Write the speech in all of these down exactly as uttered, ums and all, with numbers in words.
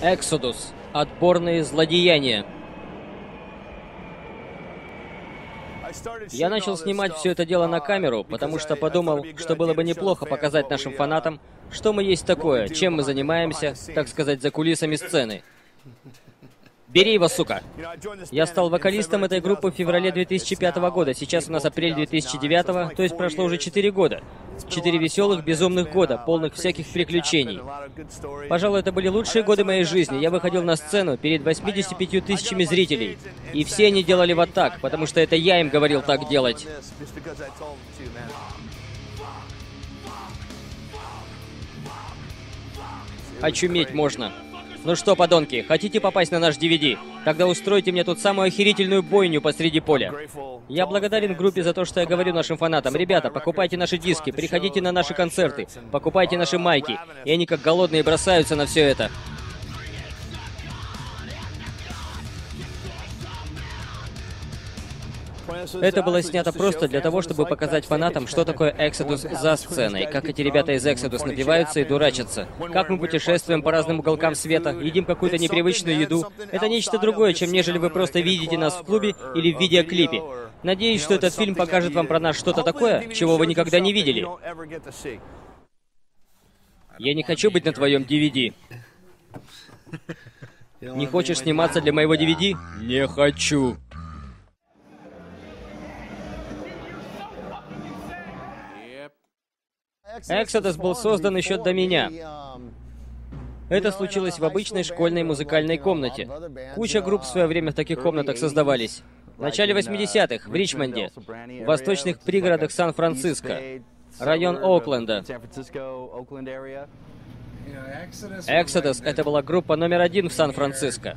Exodus. Отборные злодеяния. Я начал снимать все это дело на камеру, потому что подумал, что было бы неплохо показать нашим фанатам, что мы есть такое, чем мы занимаемся, так сказать, за кулисами сцены. Бери его, сука! Я стал вокалистом этой группы в феврале две тысячи пятого года, сейчас у нас апрель две тысячи девятого, то есть прошло уже четыре года. Четыре веселых, безумных года, полных всяких приключений. Пожалуй, это были лучшие годы моей жизни. Я выходил на сцену перед восемьюдесятью пятью тысячами зрителей. И все они делали вот так, потому что это я им говорил так делать. Очуметь можно. Ну что, подонки, хотите попасть на наш ди ви ди? Тогда устройте мне тут самую охерительную бойню посреди поля. Я благодарен группе за то, что я говорю нашим фанатам. Ребята, покупайте наши диски, приходите на наши концерты, покупайте наши майки. И они как голодные бросаются на все это. Это было снято просто для того, чтобы показать фанатам, что такое Exodus за сценой, как эти ребята из Exodus напиваются и дурачатся, как мы путешествуем по разным уголкам света, едим какую-то непривычную еду. Это нечто другое, чем нежели вы просто видите нас в клубе или в видеоклипе. Надеюсь, что этот фильм покажет вам про нас что-то такое, чего вы никогда не видели. Я не хочу быть на твоем ди ви ди. Не хочешь сниматься для моего ди ви ди? Не хочу. Exodus был создан еще до меня. Это случилось в обычной школьной музыкальной комнате. Куча групп в свое время в таких комнатах создавались. В начале восьмидесятых в Ричмонде, в восточных пригородах Сан-Франциско, район Окленда. Exodus — это была группа номер один в Сан-Франциско.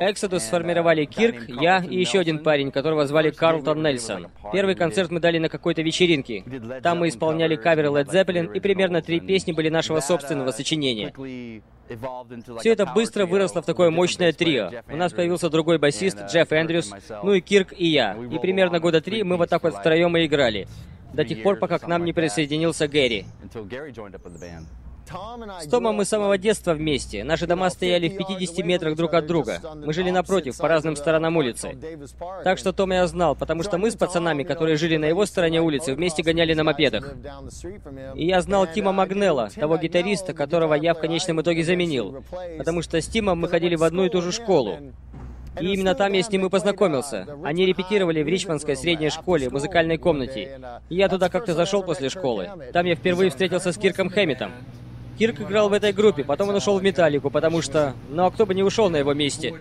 Exodus сформировали Кирк, я и еще один парень, которого звали Карлтон Нельсон. Первый концерт мы дали на какой-то вечеринке. Там мы исполняли каверы Led Zeppelin, и примерно три песни были нашего собственного сочинения. Все это быстро выросло в такое мощное трио. У нас появился другой басист, Джефф Эндрюс, ну и Кирк и я. И примерно года три мы вот так вот втроем и играли. До тех пор, пока к нам не присоединился Гэри. С Томом мы с самого детства вместе. Наши дома стояли в пятидесяти метрах друг от друга. Мы жили напротив, по разным сторонам улицы. Так что Тома я знал, потому что мы с пацанами, которые жили на его стороне улицы, вместе гоняли на мопедах. И я знал Тима Агнелло, того гитариста, которого я в конечном итоге заменил. Потому что с Тимом мы ходили в одну и ту же школу. И именно там я с ним и познакомился. Они репетировали в ричмондской средней школе, в музыкальной комнате. И я туда как-то зашел после школы. Там я впервые встретился с Кирком Хэмметом. Кирк играл в этой группе, потом он ушел в Металлику, потому что... Ну а кто бы не ушел на его месте?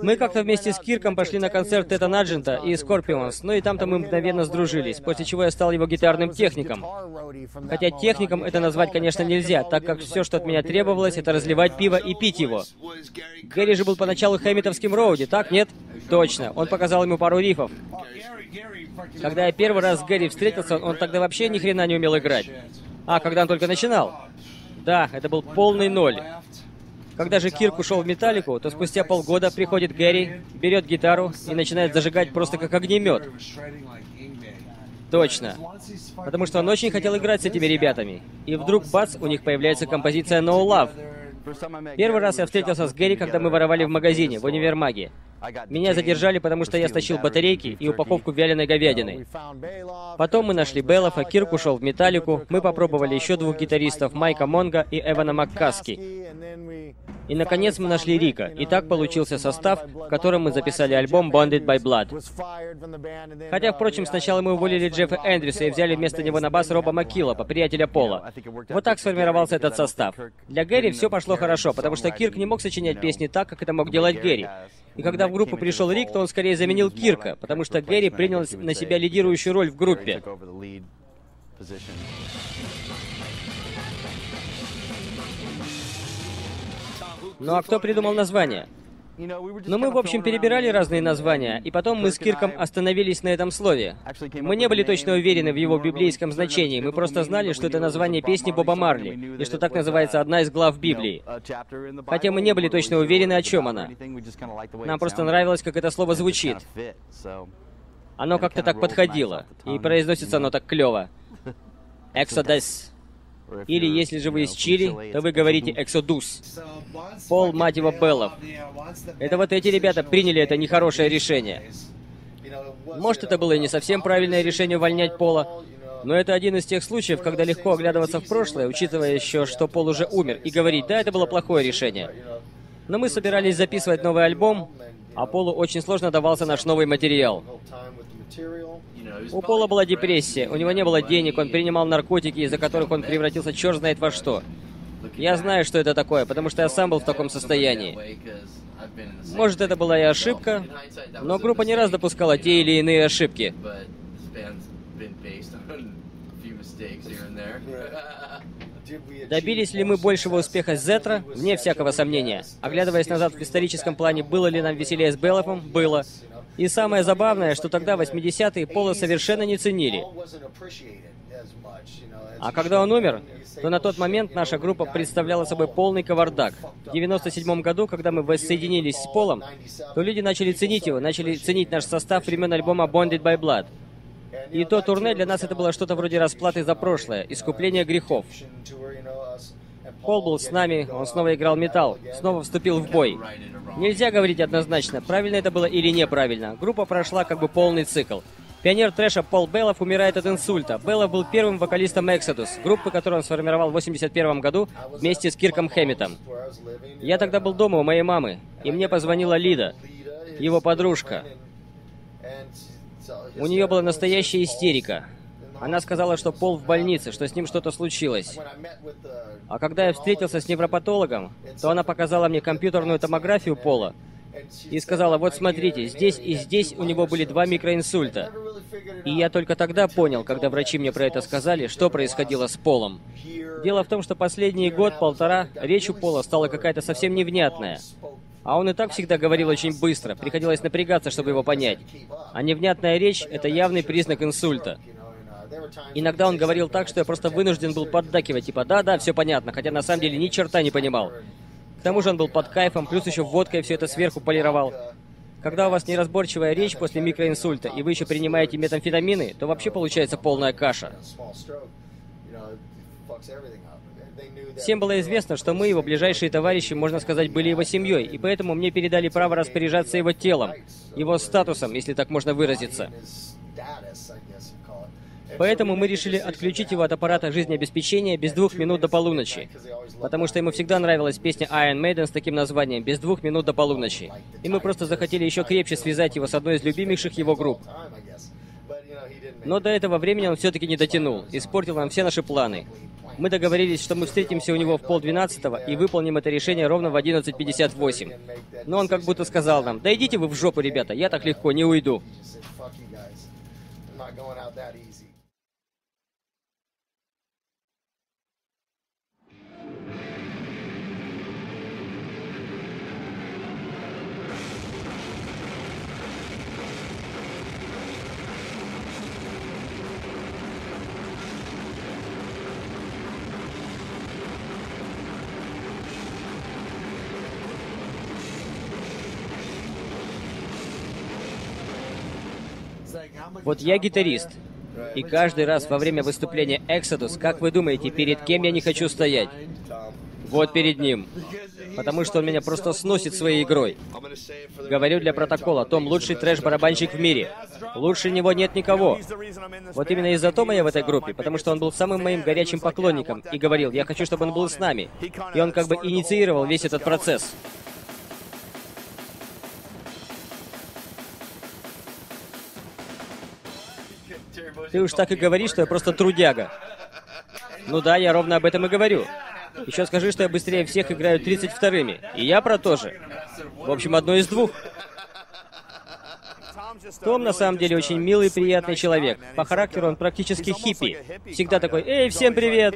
Мы как-то вместе с Кирком пошли на концерт Тета Наджента и Скорпионс, ну и там-то мы мгновенно сдружились, после чего я стал его гитарным техником. Хотя техником это назвать, конечно, нельзя, так как все, что от меня требовалось, это разливать пиво и пить его. Гэри же был поначалу хэмметовским роуди, так, нет? Точно, он показал ему пару рифов. Когда я первый раз с Гэри встретился, он тогда вообще ни хрена не умел играть. А, когда он только начинал? Да, это был полный ноль. Когда же Кирк ушел в Металлику, то спустя полгода приходит Гэри, берет гитару и начинает зажигать просто как огнемет. Точно. Потому что он очень хотел играть с этими ребятами. И вдруг, бац, у них появляется композиция No Love. Первый раз я встретился с Гэри, когда мы воровали в магазине, в универмаге. Меня задержали, потому что я стащил батарейки и упаковку вяленой говядины. Потом мы нашли Белофа, Кирк ушел в Металлику, мы попробовали еще двух гитаристов, Майка Монга и Эвана Маккаски. И, наконец, мы нашли Рика, и так получился состав, в котором мы записали альбом Bonded by Blood. Хотя, впрочем, сначала мы уволили Джеффа Эндрюса и взяли вместо него на бас Роба Маккиллопа, приятеля Пола. Вот так сформировался этот состав. Для Гэри все пошло хорошо, потому что Кирк не мог сочинять песни так, как это мог делать Гэри. И когда в группу пришел Рик, то он скорее заменил Кирка, потому что Гэри принял на себя лидирующую роль в группе. Ну а кто придумал название? Но мы, в общем, перебирали разные названия, и потом мы с Кирком остановились на этом слове. Мы не были точно уверены в его библейском значении, мы просто знали, что это название песни Боба Марли, и что так называется одна из глав Библии. Хотя мы не были точно уверены, о чем она. Нам просто нравилось, как это слово звучит. Оно как-то так подходило, и произносится оно так клево. Exodus. Или если же вы из Чили, то вы говорите «Exodus». Пол, мать его, Белов. Это вот эти ребята приняли это нехорошее решение. Может, это было и не совсем правильное решение увольнять Пола, но это один из тех случаев, когда легко оглядываться в прошлое, учитывая еще, что Пол уже умер, и говорить, да, это было плохое решение. Но мы собирались записывать новый альбом, а Полу очень сложно давался наш новый материал. У Пола была депрессия, у него не было денег, он принимал наркотики, из-за которых он превратился черт знает во что. Я знаю, что это такое, потому что я сам был в таком состоянии. Может, это была и ошибка, но группа не раз допускала те или иные ошибки. Добились ли мы большего успеха с Зетра? Вне всякого сомнения. Оглядываясь назад в историческом плане, было ли нам веселее с Беллофом? Было. И самое забавное, что тогда, в восьмидесятые, Пола совершенно не ценили. А когда он умер, то на тот момент наша группа представляла собой полный кавардак. В девяносто седьмом году, когда мы воссоединились с Полом, то люди начали ценить его, начали ценить наш состав времен альбома Bonded by Blood. И то турне для нас это было что-то вроде расплаты за прошлое, искупление грехов. Пол был с нами, он снова играл металл, снова вступил в бой. Нельзя говорить однозначно, правильно это было или неправильно. Группа прошла как бы полный цикл. Пионер трэша Пол Белов умирает от инсульта. Белов был первым вокалистом Exodus, группы, которую он сформировал в тысяча девятьсот восемьдесят первом году вместе с Кирком Хэмметом. Я тогда был дома у моей мамы, и мне позвонила Лида, его подружка. У нее была настоящая истерика. Она сказала, что Пол в больнице, что с ним что-то случилось. А когда я встретился с невропатологом, то она показала мне компьютерную томографию Пола и сказала, вот смотрите, здесь и здесь у него были два микроинсульта. И я только тогда понял, когда врачи мне про это сказали, что происходило с Полом. Дело в том, что последний год-полтора речь у Пола стала какая-то совсем невнятная. А он и так всегда говорил очень быстро, приходилось напрягаться, чтобы его понять. А невнятная речь — это явный признак инсульта. Иногда он говорил так, что я просто вынужден был поддакивать, типа «да-да, все понятно», хотя на самом деле ни черта не понимал. К тому же он был под кайфом, плюс еще водкой все это сверху полировал. Когда у вас неразборчивая речь после микроинсульта, и вы еще принимаете метамфетамины, то вообще получается полная каша. Всем было известно, что мы, его ближайшие товарищи, можно сказать, были его семьей, и поэтому мне передали право распоряжаться его телом, его статусом, если так можно выразиться. Поэтому мы решили отключить его от аппарата жизнеобеспечения без двух минут до полуночи, потому что ему всегда нравилась песня Iron Maiden с таким названием «Без двух минут до полуночи», и мы просто захотели еще крепче связать его с одной из любимейших его групп. Но до этого времени он все-таки не дотянул, испортил нам все наши планы. Мы договорились, что мы встретимся у него в полдвенадцатого и выполним это решение ровно в одиннадцать пятьдесят восемь. Но он как будто сказал нам, да идите вы в жопу, ребята, я так легко не уйду. Вот я гитарист, и каждый раз во время выступления Exodus, как вы думаете, перед кем я не хочу стоять? Вот перед ним. Потому что он меня просто сносит своей игрой. Говорю для протокола, Том лучший трэш-барабанщик в мире. Лучше него нет никого. Вот именно из-за Тома я в этой группе, потому что он был самым моим горячим поклонником и говорил, я хочу, чтобы он был с нами. И он как бы инициировал весь этот процесс. Ты уж так и говоришь, что я просто трудяга. Ну да, я ровно об этом и говорю. Еще скажи, что я быстрее всех играю тридцать вторыми. И я про то же. В общем, одно из двух. Том на самом деле очень милый и приятный человек. По характеру он практически хиппи. Всегда такой, эй, всем привет!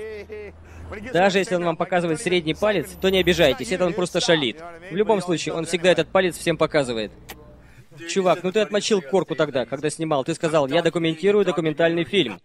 Даже если он вам показывает средний палец, то не обижайтесь, это он просто шалит. В любом случае, он всегда этот палец всем показывает. Чувак, ну ты отмочил корку тогда, когда снимал. Ты сказал, я документирую документальный фильм.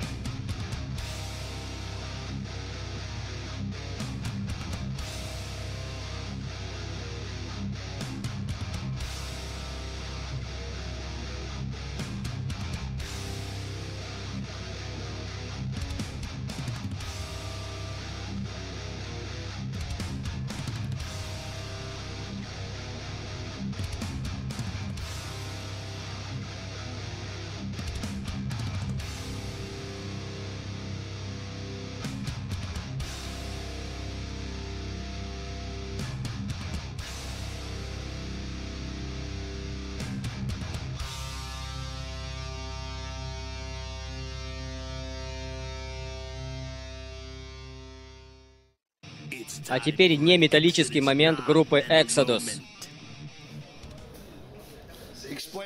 А теперь не металлический момент группы Exodus.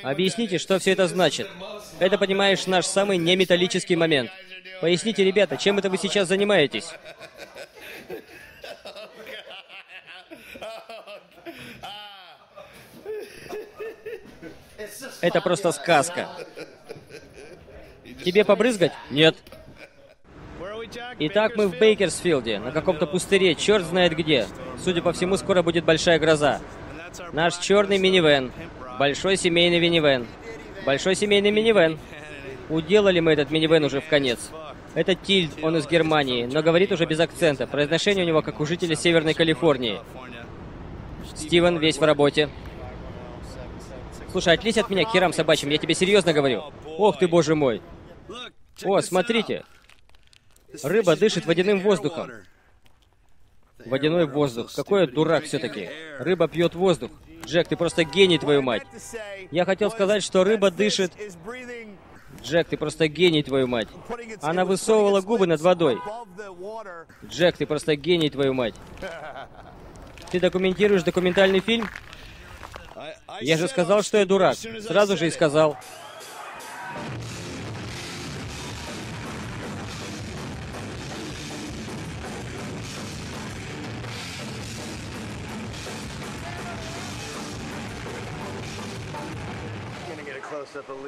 Объясните, что все это значит. Это, понимаешь, наш самый неметаллический момент. Поясните, ребята, чем это вы сейчас занимаетесь? Это просто сказка. Тебе побрызгать? Нет. Итак, мы в Бейкерсфилде, на каком-то пустыре, черт знает где. Судя по всему, скоро будет большая гроза. Наш черный минивэн. Большой семейный минивэн. Большой семейный минивэн. Уделали мы этот минивэн уже в конец. Это Тильд, он из Германии, но говорит уже без акцента. Произношение у него как у жителя Северной Калифорнии. Стивен весь в работе. Слушай, отлезь от меня к херам собачьим, я тебе серьезно говорю. Ох ты, боже мой. О, смотрите. Рыба дышит водяным воздухом. Водяной воздух. Какой я дурак все-таки. Рыба пьет воздух. Джек, ты просто гений, твою мать. Я хотел сказать, что рыба дышит... Джек, ты просто гений, твою мать. Она высовывала губы над водой. Джек, ты просто гений, твою мать. Ты документируешь документальный фильм? Я же сказал, что я дурак. Сразу же и сказал.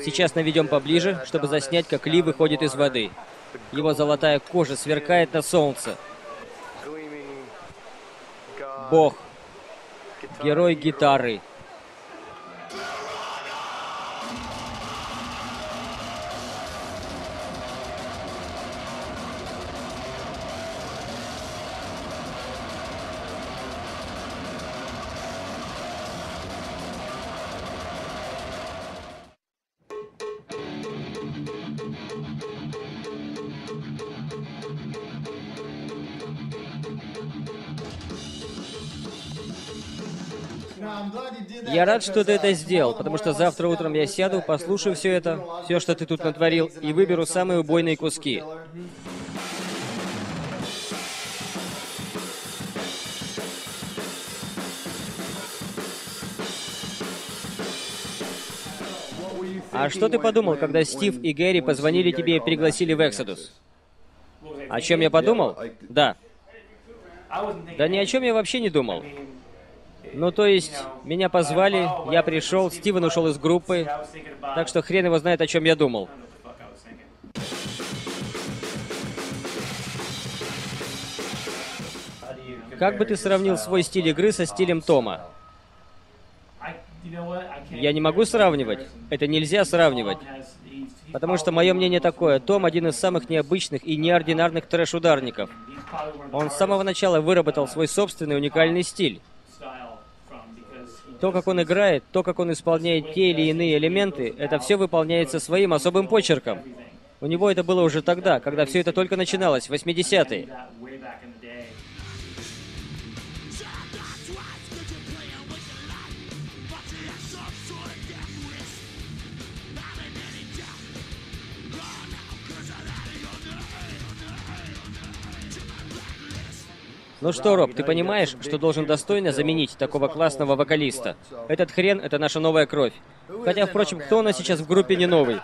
Сейчас наведем поближе, чтобы заснять, как Ли выходит из воды. Его золотая кожа сверкает на солнце. Бог. Герой гитары. Я рад, что ты это сделал, потому что завтра утром я сяду, послушаю все это, все, что ты тут натворил, и выберу самые убойные куски. А что ты подумал, когда Стив и Гэри позвонили тебе и пригласили в Exodus? О чем я подумал? Да. Да ни о чем я вообще не думал. Ну, то есть, меня позвали, я пришел, Стивен ушел из группы, так что хрен его знает, о чем я думал. Как бы ты сравнил свой стиль игры со стилем Тома? Я не могу сравнивать, это нельзя сравнивать. Потому что мое мнение такое, Том один из самых необычных и неординарных трэш-ударников. Он с самого начала выработал свой собственный уникальный стиль. То, как он играет, то, как он исполняет те или иные элементы, это все выполняется своим особым почерком. У него это было уже тогда, когда все это только начиналось, в восьмидесятые. Ну что, Роб, ты понимаешь, что должен достойно заменить такого классного вокалиста? Этот хрен — это наша новая кровь. Хотя, впрочем, кто у нас сейчас в группе не новый?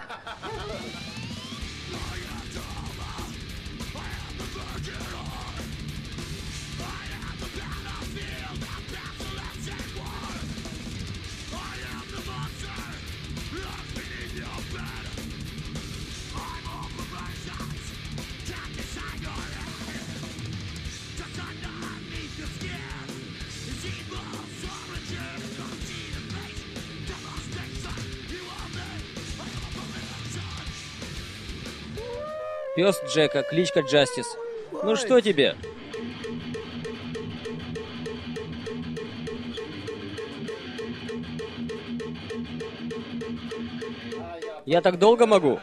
Пес Джека, кличка Джастис. Ну что тебе? Я так долго могу?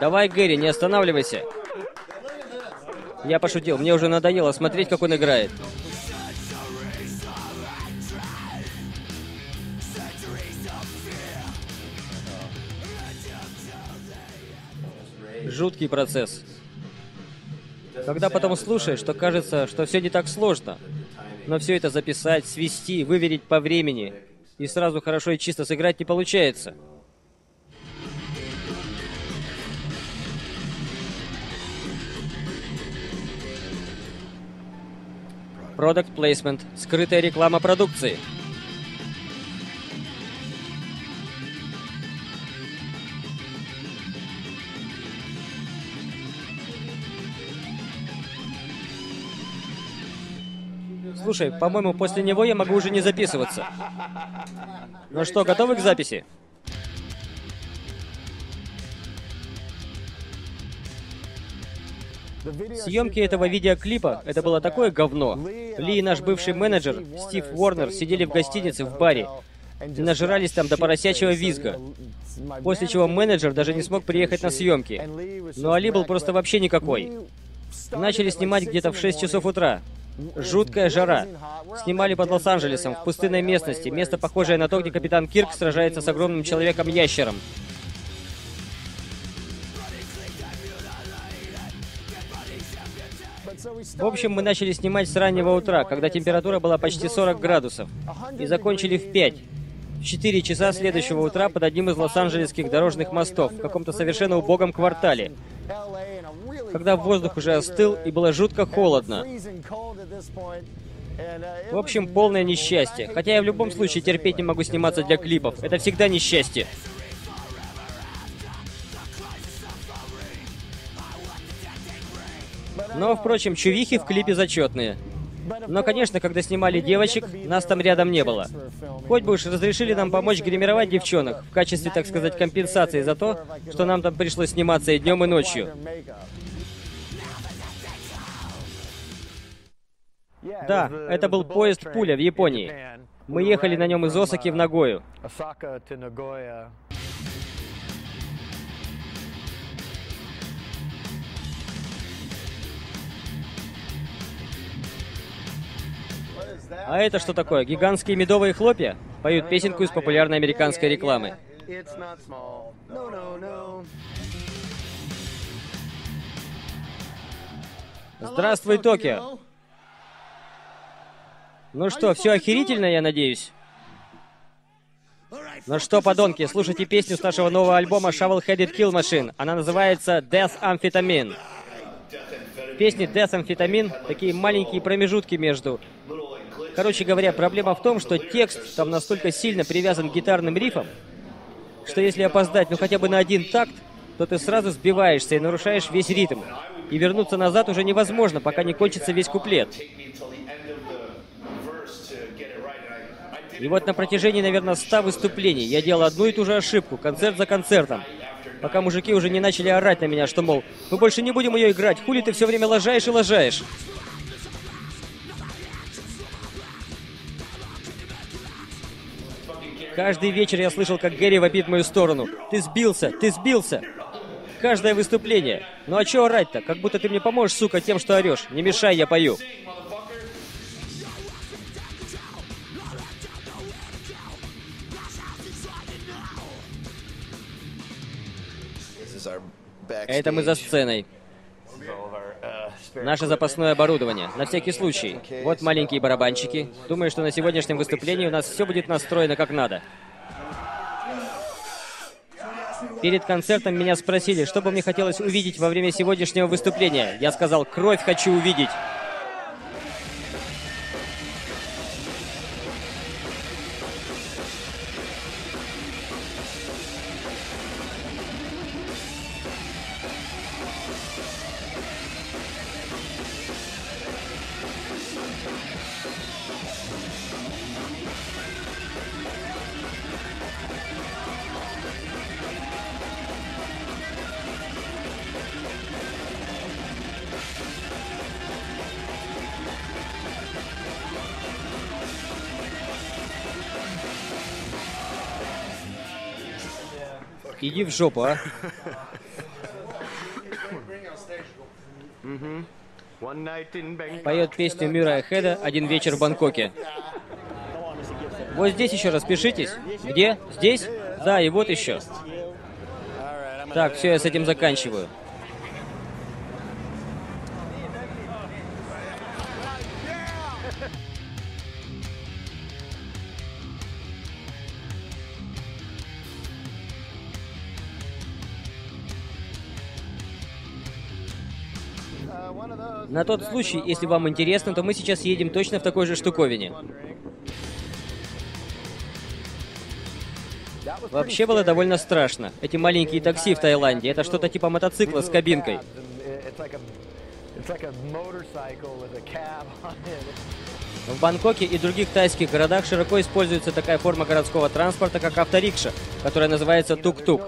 Давай, Гэри, не останавливайся. Я пошутил, мне уже надоело смотреть, как он играет. Жуткий процесс. Когда потом слушаешь, то кажется, что все не так сложно. Но все это записать, свести, выверить по времени и сразу хорошо и чисто сыграть не получается. Product Placement. Скрытая реклама продукции. Слушай, по-моему, после него я могу уже не записываться. Ну что, готовы к записи? Съемки этого видеоклипа, это было такое говно. Ли и наш бывший менеджер, Стив Уорнер, сидели в гостинице в баре и нажирались там до поросячьего визга. После чего менеджер даже не смог приехать на съемки. Ну а Ли был просто вообще никакой. Начали снимать где-то в шесть часов утра. Жуткая жара. Снимали под Лос-Анджелесом, в пустынной местности. Место, похожее на то, где капитан Кирк сражается с огромным человеком-ящером. В общем, мы начали снимать с раннего утра, когда температура была почти сорок градусов, и закончили в пять. В четыре часа следующего утра под одним из лос-анджелесских дорожных мостов, в каком-то совершенно убогом квартале, когда воздух уже остыл и было жутко холодно. В общем, полное несчастье. Хотя я в любом случае терпеть не могу сниматься для клипов. Это всегда несчастье. Но, впрочем, чувихи в клипе зачетные. Но, конечно, когда снимали девочек, нас там рядом не было. Хоть бы уж разрешили нам помочь гримировать девчонок в качестве, так сказать, компенсации за то, что нам там пришлось сниматься и днем, и ночью. Да, это был поезд «Пуля» в Японии. Мы ехали на нем из Осаки в Нагою. А это что такое? Гигантские медовые хлопья? Поют песенку из популярной американской рекламы. Здравствуй, Токио! Ну что, все охерительно, я надеюсь? Ну что, подонки, слушайте песню с нашего нового альбома Shovel Headed Kill Machine. Она называется Death Amphetamine. В песне Death Amphetamine такие маленькие промежутки между... Короче говоря, проблема в том, что текст там настолько сильно привязан к гитарным рифам, что если опоздать ну хотя бы на один такт, то ты сразу сбиваешься и нарушаешь весь ритм. И вернуться назад уже невозможно, пока не кончится весь куплет. И вот на протяжении, наверное, ста выступлений я делал одну и ту же ошибку, концерт за концертом, пока мужики уже не начали орать на меня, что, мол, мы больше не будем ее играть, хули ты все время лажаешь и лажаешь. Каждый вечер я слышал, как Гэри вопит в мою сторону. Ты сбился, ты сбился. Каждое выступление. Ну а чё орать-то? Как будто ты мне поможешь, сука, тем, что орёшь. Не мешай, я пою. Это мы за сценой. Наше запасное оборудование, на всякий случай. Вот маленькие барабанчики. Думаю, что на сегодняшнем выступлении у нас все будет настроено как надо. Перед концертом меня спросили, что бы мне хотелось увидеть во время сегодняшнего выступления. Я сказал, кровь хочу увидеть. Иди в жопу, а. Поет песню Мюррея Хеда «Один вечер в Бангкоке». Вот здесь еще распишитесь. Где? Здесь? Да, и вот еще. Так, все, я с этим заканчиваю. На тот случай, если вам интересно, то мы сейчас едем точно в такой же штуковине. Вообще было довольно страшно. Эти маленькие такси в Таиланде, это что-то типа мотоцикла с кабинкой. В Бангкоке и других тайских городах широко используется такая форма городского транспорта, как авторикша, которая называется тук-тук.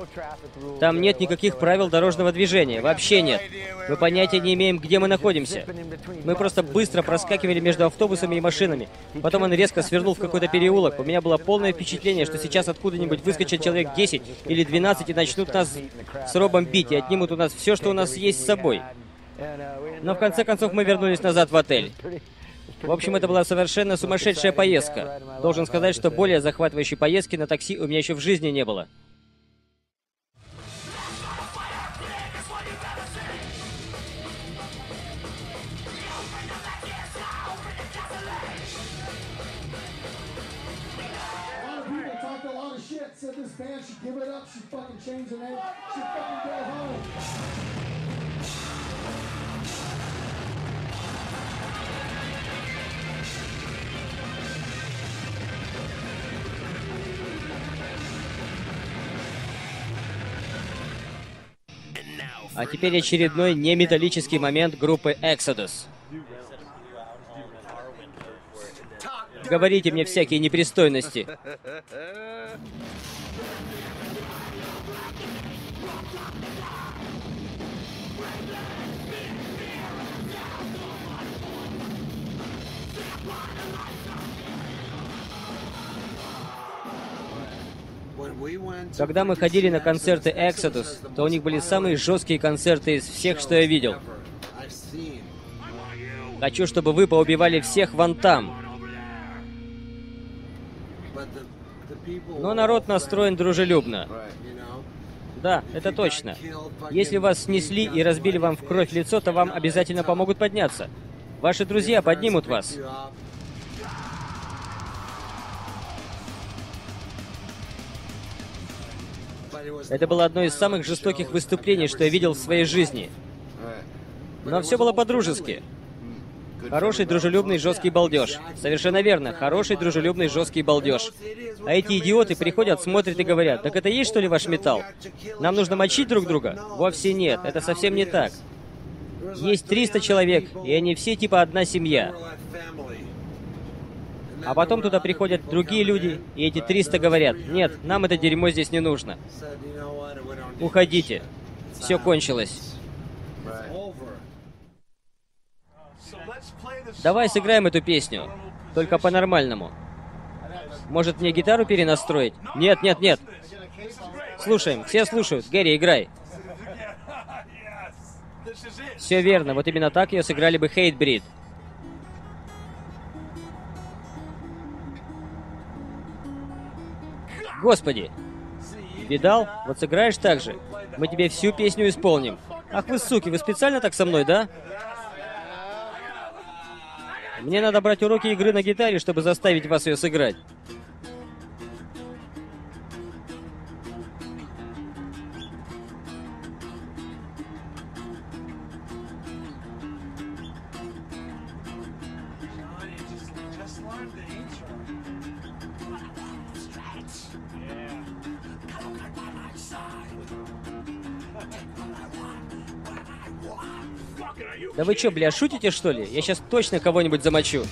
Там нет никаких правил дорожного движения, вообще нет. Мы понятия не имеем, где мы находимся. Мы просто быстро проскакивали между автобусами и машинами. Потом он резко свернул в какой-то переулок. У меня было полное впечатление, что сейчас откуда-нибудь выскочат человек десять или двенадцать и начнут нас с Робом бить, и отнимут у нас все, что у нас есть с собой. Но в конце концов мы вернулись назад в отель. В общем, это была совершенно сумасшедшая поездка. Должен сказать, что более захватывающей поездки на такси у меня еще в жизни не было. А теперь очередной неметаллический момент группы Exodus. Говорите мне всякие непристойности. Когда мы ходили на концерты Exodus, то у них были самые жесткие концерты из всех, что я видел. Хочу, чтобы вы поубивали всех вон там. Но народ настроен дружелюбно. Да, это точно. Если вас снесли и разбили вам в кровь лицо, то вам обязательно помогут подняться. Ваши друзья поднимут вас. Это было одно из самых жестоких выступлений, что я видел в своей жизни. Но все было по-дружески. Хороший, дружелюбный, жесткий балдеж. Совершенно верно. Хороший, дружелюбный, жесткий балдеж. А эти идиоты приходят, смотрят и говорят: так это есть, что ли, ваш металл? Нам нужно мочить друг друга? Вовсе нет. Это совсем не так. Есть триста человек, и они все типа одна семья. А потом туда приходят другие люди, и эти триста говорят: нет, нам это дерьмо здесь не нужно. Уходите. Все кончилось. Давай сыграем эту песню. Только по-нормальному. Может, мне гитару перенастроить? Нет, нет, нет. Слушаем. Все слушают. Гэри, играй. Все верно. Вот именно так ее сыграли бы Hatebreed. Господи! Видал? Вот сыграешь так же. Мы тебе всю песню исполним. Ах вы, суки, вы специально так со мной, да? Мне надо брать уроки игры на гитаре, чтобы заставить вас ее сыграть. Да вы чё, бля, шутите, что ли? Я сейчас точно кого-нибудь замочу.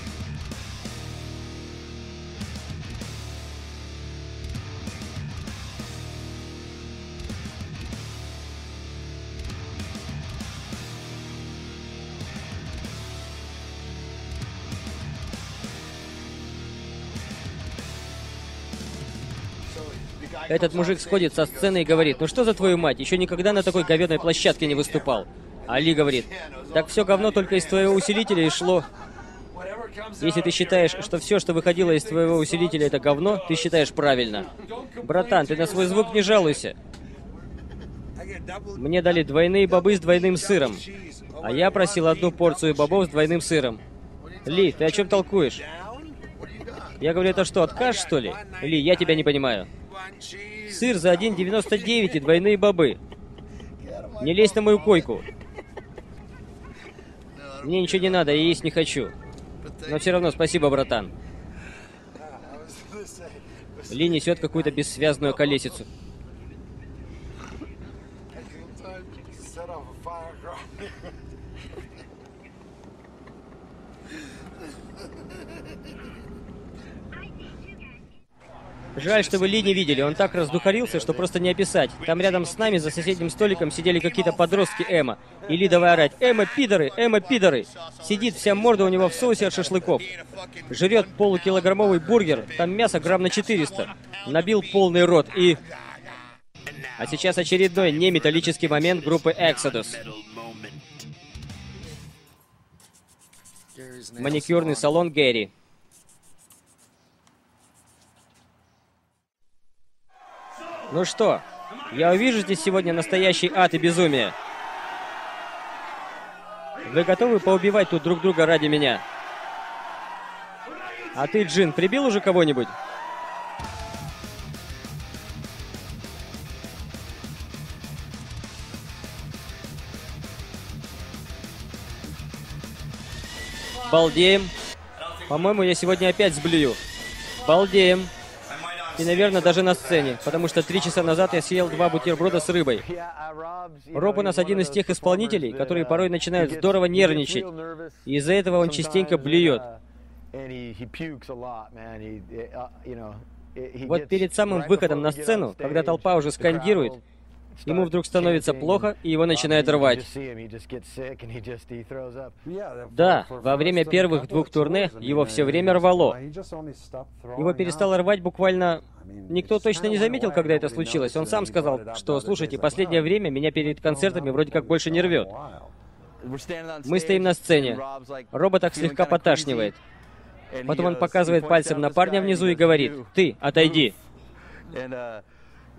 Этот мужик сходит со сцены и говорит: ну что за твою мать, еще никогда на такой говёной площадке не выступал. А Ли говорит: так все говно только из твоего усилителя и шло. Если ты считаешь, что все, что выходило из твоего усилителя, это говно, ты считаешь правильно. Братан, ты на свой звук не жалуйся. Мне дали двойные бобы с двойным сыром, а я просил одну порцию бобов с двойным сыром. Ли, ты о чем толкуешь? Я говорю: это что, отказ, что ли? Ли, я тебя не понимаю. Сыр за один девяносто девять и двойные бобы. Не лезь на мою койку. Мне ничего не надо, я есть не хочу. Но все равно спасибо, братан. Ли несет какую-то бессвязную колесицу. Жаль, что вы Ли не видели. Он так раздухарился, что просто не описать. Там рядом с нами, за соседним столиком, сидели какие-то подростки Эма. И Ли давай орать: «Эма, пидоры! Эма, пидоры!» Сидит, вся морда у него в соусе от шашлыков. Жрет полукилограммовый бургер, там мясо грамм на четыреста. Набил полный рот и... А сейчас очередной неметаллический момент группы Exodus. Маникюрный салон Гэри. Ну что, я увижу здесь сегодня настоящий ад и безумие. Вы готовы поубивать тут друг друга ради меня? А ты, Джин, прибил уже кого-нибудь? Балдеем. По-моему, я сегодня опять сблюю. Балдеем. И, наверное, даже на сцене, потому что три часа назад я съел два бутерброда с рыбой. Роб у нас один из тех исполнителей, которые порой начинают здорово нервничать, и из-за этого он частенько блюет. Вот перед самым выходом на сцену, когда толпа уже скандирует, ему вдруг становится плохо, и его начинает рвать. Да, во время первых двух турне его все время рвало. Его перестало рвать буквально... Никто точно не заметил, когда это случилось. Он сам сказал, что, слушайте, последнее время меня перед концертами вроде как больше не рвет. Мы стоим на сцене. Роба так слегка поташнивает. Потом он показывает пальцем на парня внизу и говорит: «Ты, отойди!»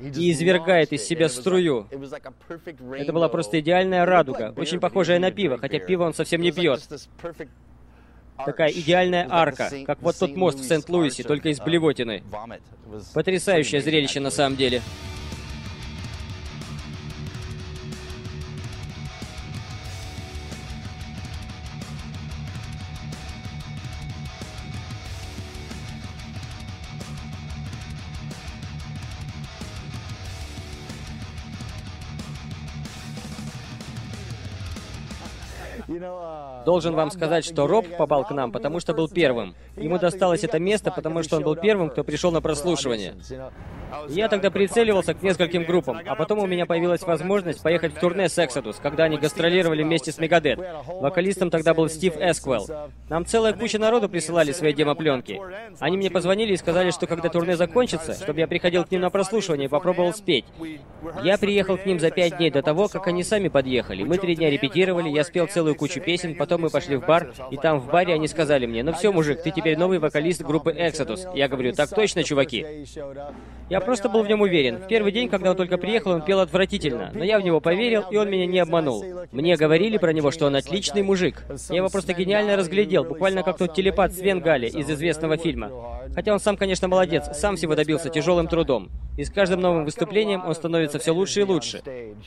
И извергает из себя струю. Это была просто идеальная радуга, очень похожая на пиво, хотя пиво он совсем не пьет. Такая идеальная арка, как вот тот мост в Сент-Луисе, только из блевотины. Потрясающее зрелище на самом деле. Должен вам сказать, что Роб попал к нам, потому что был первым. Ему досталось это место, потому что он был первым, кто пришел на прослушивание. Я тогда прицеливался к нескольким группам, а потом у меня появилась возможность поехать в турне с Exodus, когда они гастролировали вместе с Мегадет. Вокалистом тогда был Стив Эсквелл. Нам целая куча народу присылали свои демопленки. Они мне позвонили и сказали, что когда турне закончится, чтобы я приходил к ним на прослушивание и попробовал спеть. Я приехал к ним за пять дней до того, как они сами подъехали. Мы три дня репетировали, я спел целую кучу песен, потом мы пошли в бар, и там в баре они сказали мне: «Ну все, мужик, ты теперь новый вокалист группы Exodus». Я говорю: «Так точно, чуваки». Я просто был в нем уверен. В первый день, когда он только приехал, он пел отвратительно, но я в него поверил, и он меня не обманул. Мне говорили про него, что он отличный мужик. Я его просто гениально разглядел, буквально как тот телепат Свен Галли из известного фильма. Хотя он сам, конечно, молодец, сам всего добился тяжелым трудом. И с каждым новым выступлением он становится все лучше и лучше.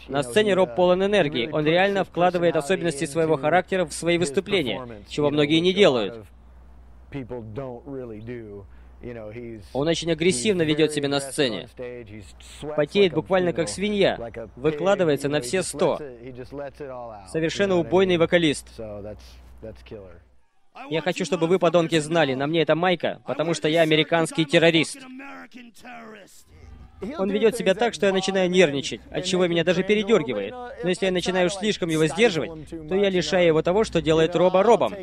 На сцене Роб полон энергии, он реально вкладывает особенности своего характера в свои выступления, чего многие не делают. Он очень агрессивно ведет себя на сцене, потеет буквально как свинья, выкладывается на все сто. Совершенно убойный вокалист. Я хочу, чтобы вы, подонки, знали, на мне эта майка, потому что я американский террорист. Он ведет себя так, что я начинаю нервничать, отчего меня даже передергивает. Но если я начинаю уж слишком его сдерживать, то я лишаю его того, что делает Роба Робом.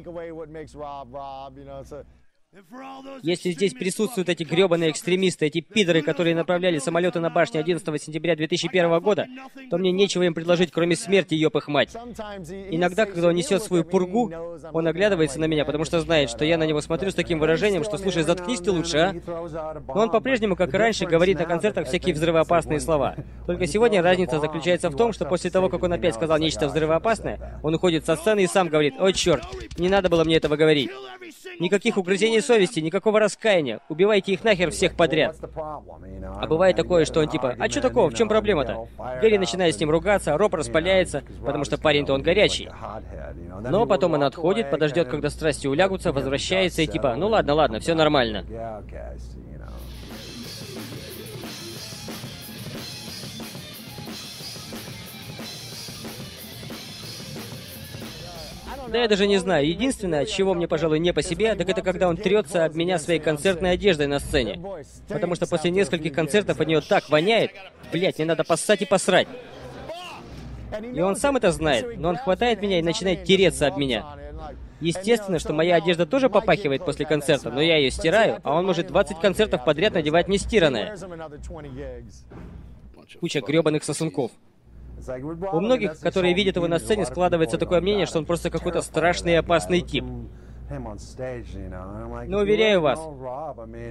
Если здесь присутствуют эти гребаные экстремисты, эти пидоры, которые направляли самолеты на башню одиннадцатого сентября две тысячи первого года, то мне нечего им предложить, кроме смерти, ёб их мать. Иногда, когда он несет свою пургу, он оглядывается на меня, потому что знает, что я на него смотрю с таким выражением, что «слушай, заткнись ты лучше, а?». Но он по-прежнему, как и раньше, говорит на концертах всякие взрывоопасные слова. Только сегодня разница заключается в том, что после того, как он опять сказал нечто взрывоопасное, он уходит со сцены и сам говорит: «О, черт, не надо было мне этого говорить». Никаких угрызений совести, никакого раскаяния. Убивайте их нахер всех подряд. А бывает такое, что он типа, а что такого, в чем проблема-то? Гэри начинает с ним ругаться, Роб распаляется, потому что парень-то он горячий. Но потом она отходит, подождет, когда страсти улягутся, возвращается и типа, ну ладно, ладно, все нормально. Да я даже не знаю. Единственное, от чего мне, пожалуй, не по себе, так это когда он трется об меня своей концертной одеждой на сцене. Потому что после нескольких концертов от нее так воняет. Блять, мне надо поссать и посрать. И он сам это знает, но он хватает меня и начинает тереться об меня. Естественно, что моя одежда тоже попахивает после концерта, но я ее стираю, а он может двадцать концертов подряд надевать нестиранное. Куча гребаных сосунков. У многих, которые видят его на сцене, складывается такое мнение, что он просто какой-то страшный и опасный тип. Но уверяю вас,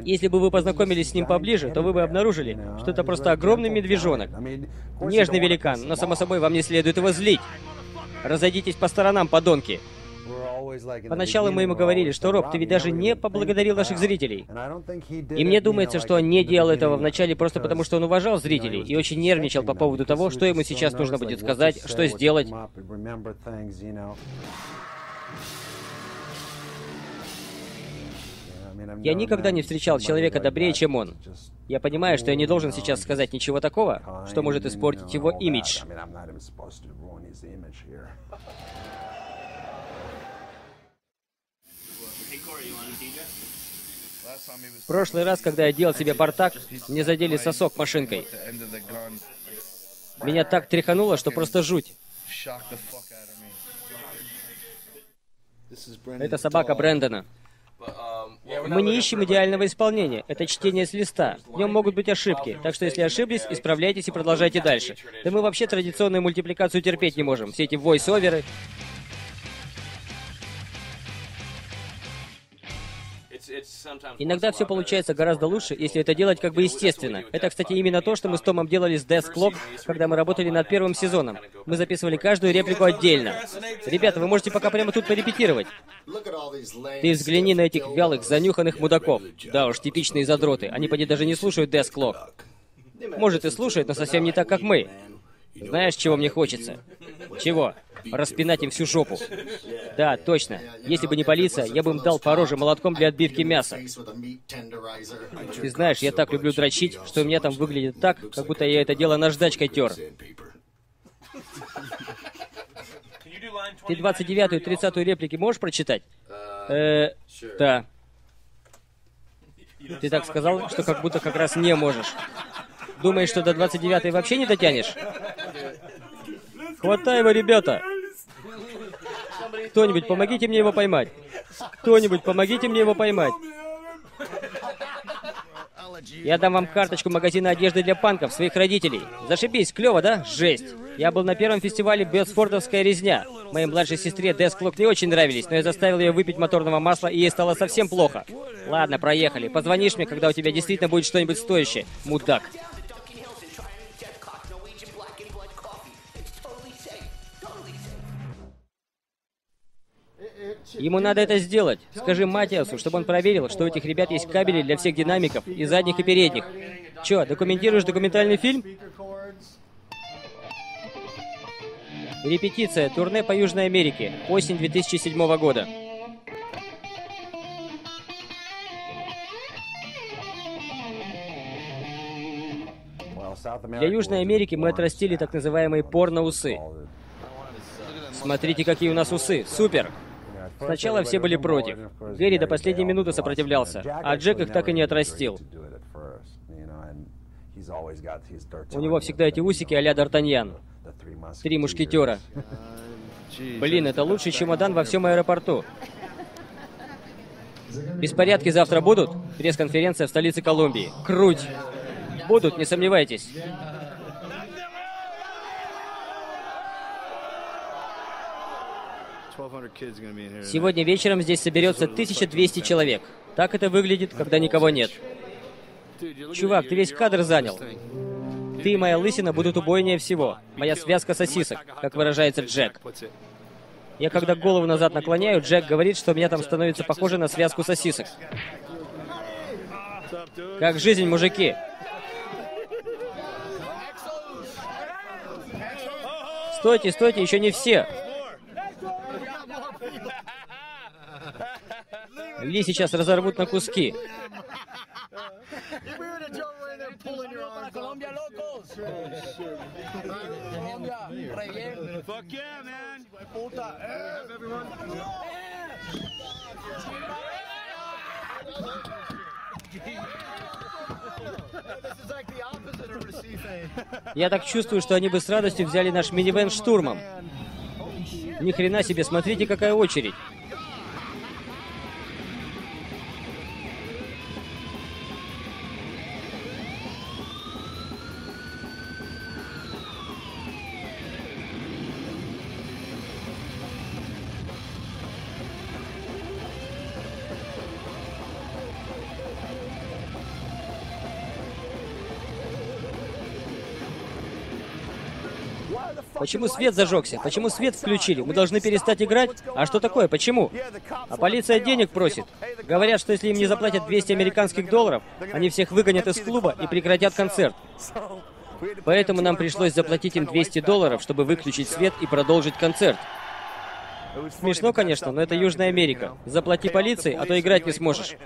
если бы вы познакомились с ним поближе, то вы бы обнаружили, что это просто огромный медвежонок. Нежный великан, но, само собой, вам не следует его злить. Разойдитесь по сторонам, подонки. Поначалу мы ему говорили, что Роб, ты ведь даже не поблагодарил наших зрителей. И мне думается, что он не делал этого вначале просто потому, что он уважал зрителей и очень нервничал по поводу того, что ему сейчас нужно будет сказать, что сделать. Я никогда не встречал человека добрее, чем он. Я понимаю, что я не должен сейчас сказать ничего такого, что может испортить его имидж. В прошлый раз, когда я делал себе бартак, мне задели сосок машинкой. Меня так тряхануло, что просто жуть. Это собака Брэндона. Мы не ищем идеального исполнения. Это чтение с листа. В нем могут быть ошибки. Так что если ошиблись, исправляйтесь и продолжайте дальше. Да мы вообще традиционную мультипликацию терпеть не можем. Все эти войс-оверы... Иногда все получается гораздо лучше, если это делать как бы естественно. Это, кстати, именно то, что мы с Томом делали с Dethklok, когда мы работали над первым сезоном. Мы записывали каждую реплику отдельно. Ребята, вы можете пока прямо тут порепетировать. Ты взгляни на этих вялых, занюханных мудаков. Да уж, типичные задроты. Они, поди, даже не слушают Dethklok. Может, и слушают, но совсем не так, как мы. Знаешь, чего мне хочется? Чего? Распинать им всю жопу. Да, точно. Если бы не полиция, я бы им дал по роже молотком для отбивки мяса. Ты знаешь, я так люблю дрочить, что у меня там выглядит так, как будто я это дело наждачкой тер. Ты двадцать девятую и тридцатую реплики можешь прочитать? Э, да. Ты так сказал, что как будто как раз не можешь. Думаешь, что до двадцать девятой вообще не дотянешь? Хватай его, ребята! Кто-нибудь, помогите мне его поймать! Кто-нибудь, помогите мне его поймать! Я дам вам карточку магазина одежды для панков, своих родителей. Зашибись, клево, да? Жесть! Я был на первом фестивале «Бетсфордовская резня». Моей младшей сестре Dethklok не очень нравились, но я заставил ее выпить моторного масла, и ей стало совсем плохо. Ладно, проехали. Позвонишь мне, когда у тебя действительно будет что-нибудь стоящее, мудак. Ему надо это сделать. Скажи Матиасу, чтобы он проверил, что у этих ребят есть кабели для всех динамиков, и задних, и передних. Чё, документируешь документальный фильм? Репетиция. Турне по Южной Америке. Осень две тысячи седьмого года. Для Южной Америки мы отрастили так называемые порно-усы. Смотрите, какие у нас усы. Супер! Сначала все были против. Гэри до последней минуты сопротивлялся, а Джек их так и не отрастил. У него всегда эти усики а-ля Д'Артаньян. Три мушкетера. Блин, это лучший чемодан во всем аэропорту. Беспорядки завтра будут? Пресс-конференция в столице Колумбии. Круть! Будут, не сомневайтесь. Сегодня вечером здесь соберется тысяча двести человек. Так это выглядит, когда никого нет. Чувак, ты весь кадр занял. Ты и моя лысина будут убойнее всего. Моя связка сосисок, как выражается Джек. Я когда голову назад наклоняю, Джек говорит, что у меня там становится похоже на связку сосисок. Как жизнь, мужики? Стойте, стойте, еще не все. Ли сейчас разорвут на куски. Я так чувствую, что они бы с радостью взяли наш минивэн штурмом. Ни хрена себе, смотрите, какая очередь. Почему свет зажегся? Почему свет включили? Мы должны перестать играть? А что такое? Почему? А полиция денег просит. Говорят, что если им не заплатят двести американских долларов, они всех выгонят из клуба и прекратят концерт. Поэтому нам пришлось заплатить им двести долларов, чтобы выключить свет и продолжить концерт. Смешно, конечно, но это Южная Америка. Заплати полиции, а то играть не сможешь.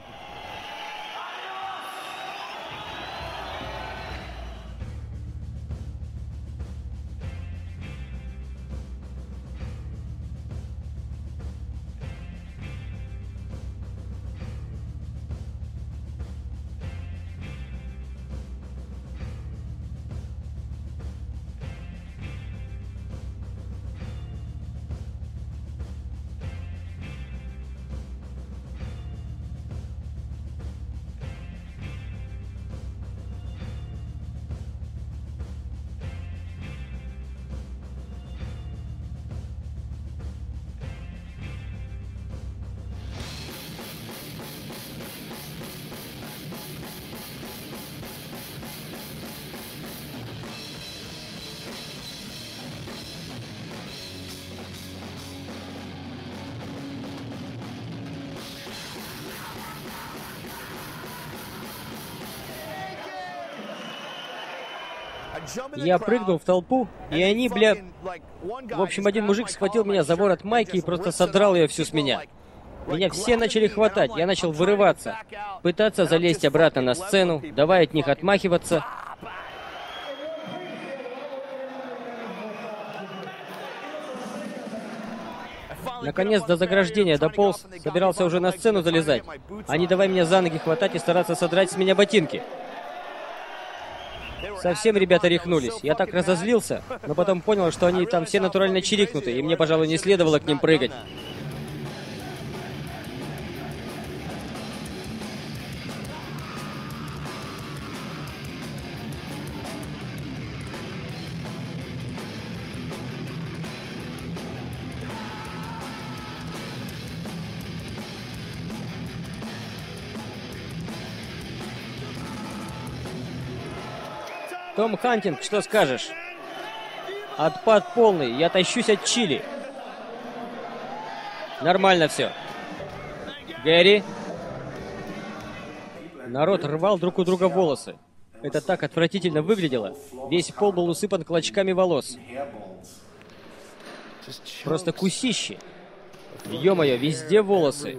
Я прыгнул в толпу, и они, бля... В общем, один мужик схватил меня за ворот майки и просто содрал ее всю с меня. Меня все начали хватать, я начал вырываться, пытаться залезть обратно на сцену, давая от них отмахиваться. Наконец, до заграждения дополз, собирался уже на сцену залезать, а не давая меня за ноги хватать и стараться содрать с меня ботинки. Совсем ребята рехнулись. Я так разозлился, но потом понял, что они там все натурально чирикнуты, и мне, пожалуй, не следовало к ним прыгать. Том Хантинг, что скажешь? Отпад полный, я тащусь от Чили. Нормально все. Гэри. Народ рвал друг у друга волосы. Это так отвратительно выглядело. Весь пол был усыпан клочками волос. Просто кусище. Ё-моё, везде волосы.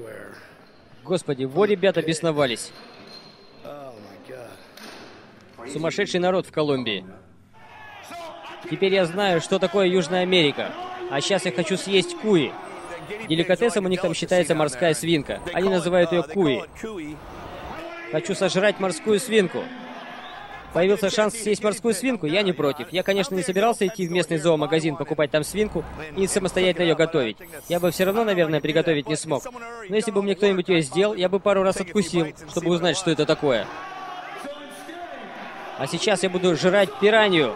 Господи, во ребята бесновались. Сумасшедший народ в Колумбии. Теперь я знаю, что такое Южная Америка. А сейчас я хочу съесть куи. Деликатесом у них там считается морская свинка. Они называют ее куи. Хочу сожрать морскую свинку. Появился шанс съесть морскую свинку, я не против. Я, конечно, не собирался идти в местный зоомагазин, покупать там свинку и самостоятельно ее готовить. Я бы все равно, наверное, приготовить не смог. Но если бы мне кто-нибудь ее сделал, я бы пару раз откусил, чтобы узнать, что это такое. А сейчас я буду жрать пиранью.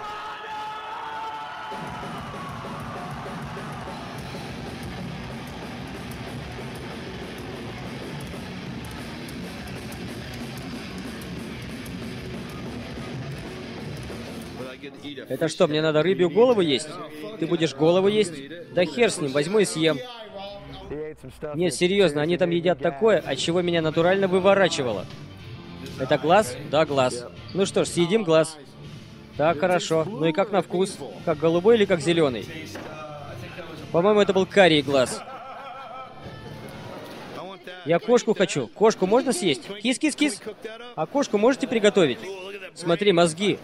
Это что, мне надо рыбью голову есть? Ты будешь голову есть? Да хер с ним, возьму и съем. Нет, серьезно, они там едят такое, от чего меня натурально выворачивало. Это глаз? Да, глаз. Ну что ж, съедим глаз. Так, хорошо. Ну и как на вкус? Как голубой или как зеленый? По-моему, это был карий глаз. Я кошку хочу. Кошку можно съесть? Кис-кис-кис. А кошку можете приготовить? Смотри, мозги.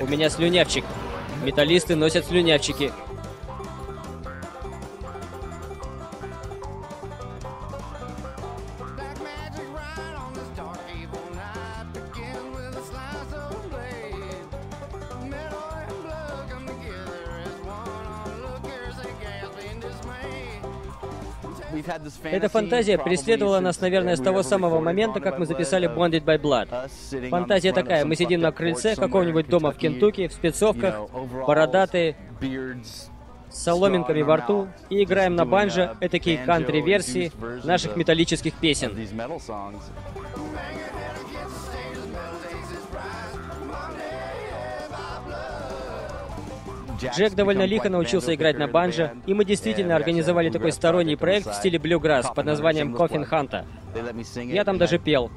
У меня слюнявчик. Металлисты носят слюнявчики. Эта фантазия преследовала нас, наверное, с того самого момента, как мы записали Bonded by Blood. Фантазия такая, мы сидим на крыльце какого-нибудь дома в Кентукки, в спецовках, бородатые, с соломинками во рту, и играем на банджо этакие кантри-версии наших металлических песен. Джек довольно лихо научился играть на банджо, и мы действительно организовали такой сторонний проект в стиле блюграсс под названием Coffin Hunter. Я там даже пел,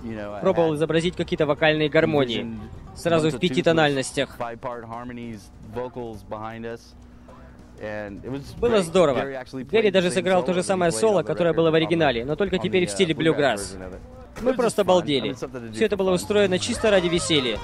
пробовал изобразить какие-то вокальные гармонии, сразу в пяти тональностях. Было здорово. Гэри даже сыграл то же самое соло, которое было в оригинале, но только теперь в стиле блюграсс. Мы просто обалдели. Все это было устроено чисто ради веселья.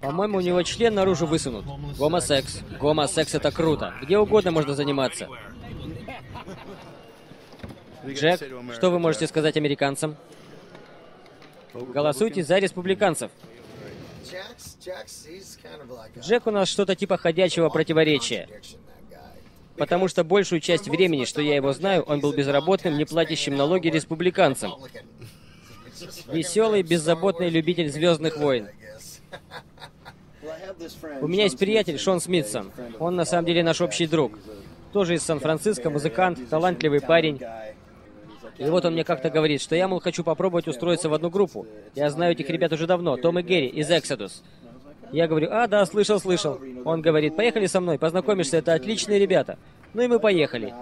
По-моему, у него член наружу высунут. Гомосекс. Гомосекс — это круто. Где угодно можно заниматься. Джек, что вы можете сказать американцам? Голосуйте за республиканцев. Джек у нас что-то типа ходячего противоречия. Потому что большую часть времени, что я его знаю, он был безработным, не платящим налоги республиканцем. Веселый, беззаботный любитель «Звездных войн». У меня есть приятель Шон Смитсон. Он на самом деле наш общий друг. Тоже из Сан-Франциско, музыкант, талантливый парень. И вот он мне как-то говорит, что я, мол, хочу попробовать устроиться в одну группу. Я знаю этих ребят уже давно, Том и Гэри из Exodus. Я говорю, а, да, слышал, слышал. Он говорит, поехали со мной, познакомишься, это отличные ребята. Ну и мы поехали.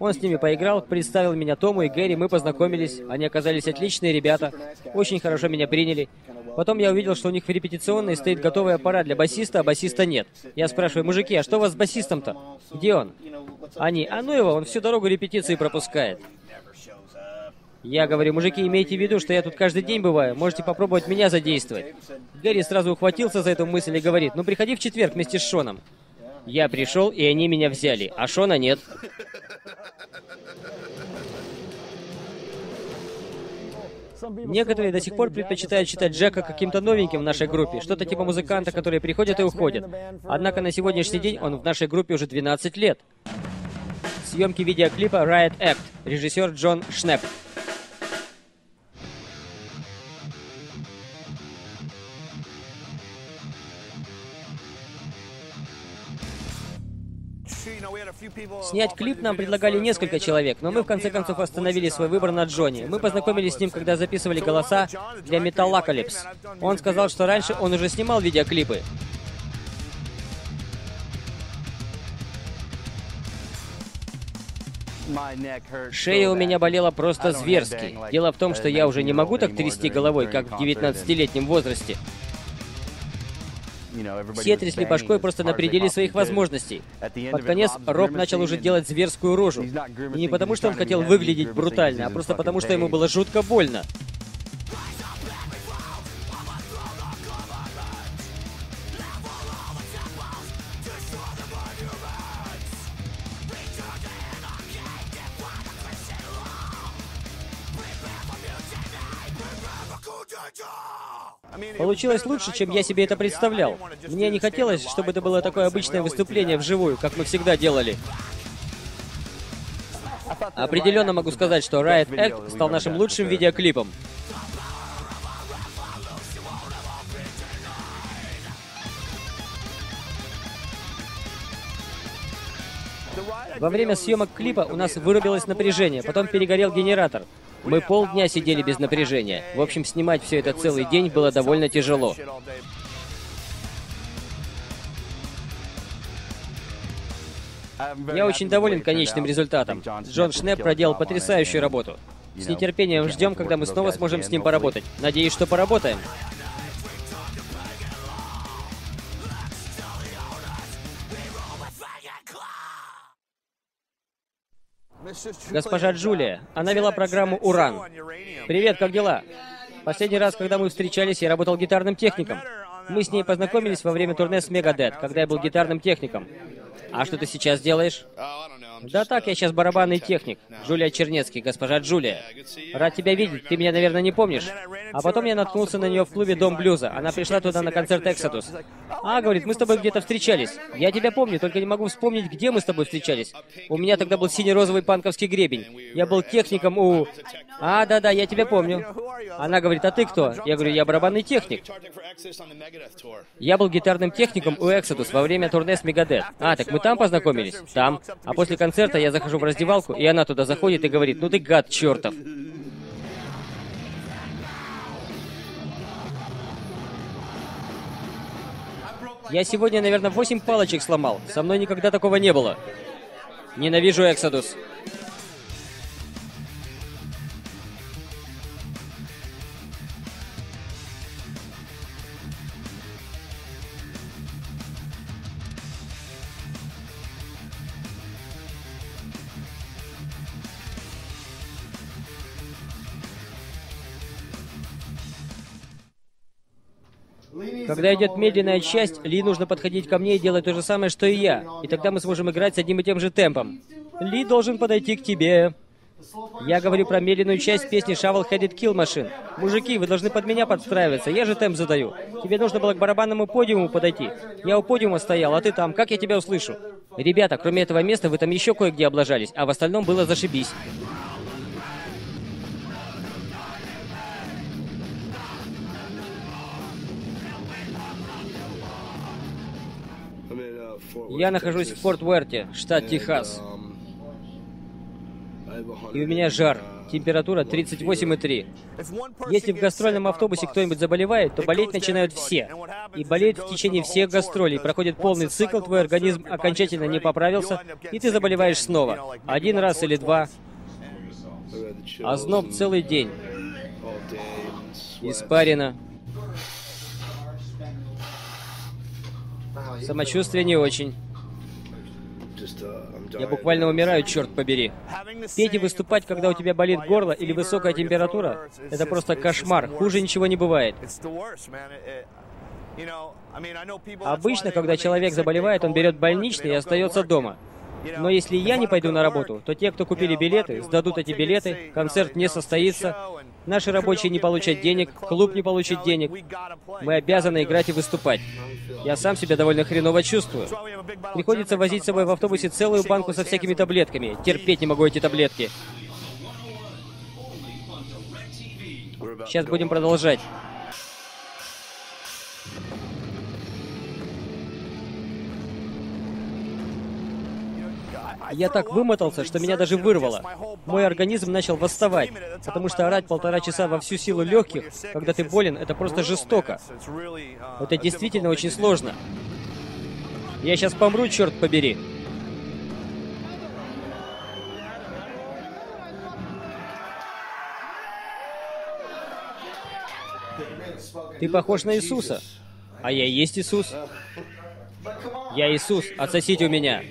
Он с ними поиграл, представил меня Тому и Гэри, мы познакомились. Они оказались отличные ребята, очень хорошо меня приняли. Потом я увидел, что у них в репетиционной стоит готовая пара для басиста, а басиста нет. Я спрашиваю, мужики, а что у вас с басистом-то? Где он? Они, а ну его, он всю дорогу репетиции пропускает. Я говорю, мужики, имейте в виду, что я тут каждый день бываю, можете попробовать меня задействовать. Гэри сразу ухватился за эту мысль и говорит, ну приходи в четверг вместе с Шоном. Я пришел, и они меня взяли, а Шона нет. Некоторые до сих пор предпочитают считать Джека каким-то новеньким в нашей группе, что-то типа музыканта, который приходит и уходит. Однако на сегодняшний день он в нашей группе уже двенадцать лет. Съемки видеоклипа Riot Act, режиссер Джон Шнепп. Снять клип нам предлагали несколько человек, но мы в конце концов остановили свой выбор на Джонни. Мы познакомились с ним, когда записывали голоса для Металлокалипс. Он сказал, что раньше он уже снимал видеоклипы. Шея у меня болела просто зверски. Дело в том, что я уже не могу так трясти головой, как в девятнадцатилетнем возрасте. Все трясли башкой просто на пределе своих возможностей. Под конец Роб начал уже делать зверскую рожу. И не потому, что он хотел выглядеть брутально, а просто потому, что ему было жутко больно. Получилось лучше, чем я себе это представлял. Мне не хотелось, чтобы это было такое обычное выступление вживую, как мы всегда делали. Определенно могу сказать, что Riot Act стал нашим лучшим видеоклипом. Во время съемок клипа у нас вырубилось напряжение, потом перегорел генератор. Мы полдня сидели без напряжения. В общем, снимать все это целый день было довольно тяжело. Я очень доволен конечным результатом. Джон Шнепп проделал потрясающую работу. С нетерпением ждем, когда мы снова сможем с ним поработать. Надеюсь, что поработаем. Госпожа Джулия, она вела программу «Уран». Привет, как дела? Последний раз, когда мы встречались, я работал гитарным техником. Мы с ней познакомились во время турне с Мегадет, когда я был гитарным техником. А что ты сейчас делаешь? Да так, я сейчас барабанный техник. Джулия Чернецкий, госпожа Джулия. Рад тебя видеть, ты меня, наверное, не помнишь. А потом я наткнулся на нее в клубе «Дом блюза». Она пришла туда на концерт Exodus. А, говорит, мы с тобой где-то встречались. Я тебя помню, только не могу вспомнить, где мы с тобой встречались. У меня тогда был сине-розовый панковский гребень. Я был техником у... А, да-да, я тебя помню. Она говорит, а ты кто? Я говорю, я барабанный техник. Я был гитарным техником у Exodus во время турне с Мегадет. А, так мы там познакомились? Там. А после концерта я захожу в раздевалку, и она туда заходит и говорит, ну ты гад чертов. Я сегодня, наверное, восемь палочек сломал. Со мной никогда такого не было. Ненавижу Exodus. Когда идет медленная часть, Ли нужно подходить ко мне и делать то же самое, что и я. И тогда мы сможем играть с одним и тем же темпом. Ли должен подойти к тебе. Я говорю про медленную часть песни Shovel Headed Kill Machine. Мужики, вы должны под меня подстраиваться, я же темп задаю. Тебе нужно было к барабанному подиуму подойти. Я у подиума стоял, а ты там, как я тебя услышу? Ребята, кроме этого места, вы там еще кое-где облажались, а в остальном было зашибись. Я нахожусь в Форт Уэрте, штат Техас. И у меня жар. Температура тридцать восемь и три. Если в гастрольном автобусе кто-нибудь заболевает, то болеть начинают все. И болеют в течение всех гастролей. Проходит полный цикл, твой организм окончательно не поправился, и ты заболеваешь снова. Один раз или два. Озноб целый день. Испарина. Самочувствие не очень. Я буквально умираю, черт побери. Петь и выступать, когда у тебя болит горло или высокая температура, это просто кошмар, хуже ничего не бывает. Обычно, когда человек заболевает, он берет больничный и остается дома. Но если я не пойду на работу, то те, кто купили билеты, сдадут эти билеты, концерт не состоится, наши рабочие не получат денег, клуб не получит денег. Мы обязаны играть и выступать. Я сам себя довольно хреново чувствую. Приходится возить с собой в автобусе целую банку со всякими таблетками. Терпеть не могу эти таблетки. Сейчас будем продолжать. Я так вымотался, что меня даже вырвало. Мой организм начал восставать, потому что орать полтора часа во всю силу легких, когда ты болен, это просто жестоко. Это действительно очень сложно. Я сейчас помру, черт побери. Ты похож на Иисуса. А я и есть Иисус. Я Иисус, отсосите у меня.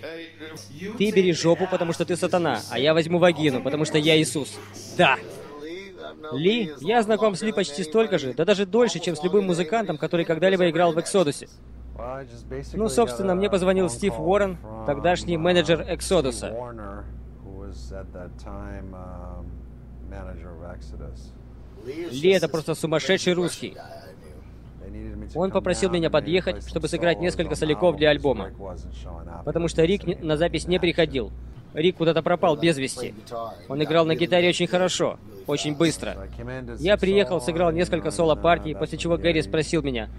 Ты бери жопу, потому что ты сатана, а я возьму вагину, потому что я Иисус. Да! Ли, я знаком с Ли почти столько же, да даже дольше, чем с любым музыкантом, который когда-либо играл в Эксодусе. Ну, собственно, мне позвонил Стив Уоррен, тогдашний менеджер Эксодуса. Ли — это просто сумасшедший русский. Он попросил меня подъехать, чтобы сыграть несколько соляков для альбома, потому что Рик на запись не приходил. Рик куда-то пропал без вести. Он играл на гитаре очень хорошо, очень быстро. Я приехал, сыграл несколько соло-партий, после чего Гэри спросил меня,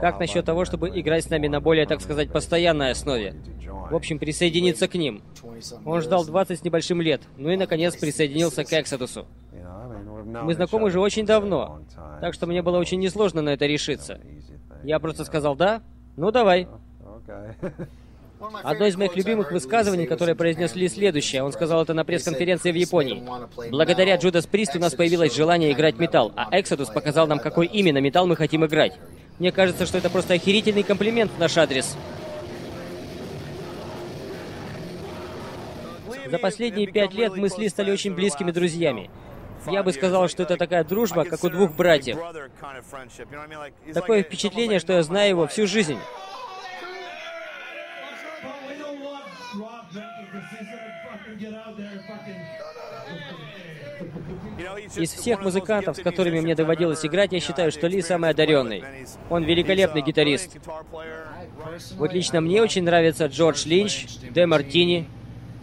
как насчет того, чтобы играть с нами на более, так сказать, постоянной основе. В общем, присоединиться к ним. Он ждал двадцать с небольшим лет, ну и, наконец, присоединился к Exodus. Мы знакомы же очень давно, так что мне было очень несложно на это решиться. Я просто сказал «да», ну давай. Одно из моих любимых высказываний, которое произнес Ли, следующее. Он сказал это на пресс-конференции в Японии. Благодаря Judas Priest у нас появилось желание играть металл, а Exodus показал нам, какой именно металл мы хотим играть. Мне кажется, что это просто охерительный комплимент в наш адрес. За последние пять лет мы с Ли стали очень близкими друзьями. Я бы сказал, что это такая дружба, как у двух братьев. Такое впечатление, что я знаю его всю жизнь. Из всех музыкантов, с которыми мне доводилось играть, я считаю, что Ли самый одаренный. Он великолепный гитарист. Вот лично мне очень нравится Джордж Линч, Дэ Мартини.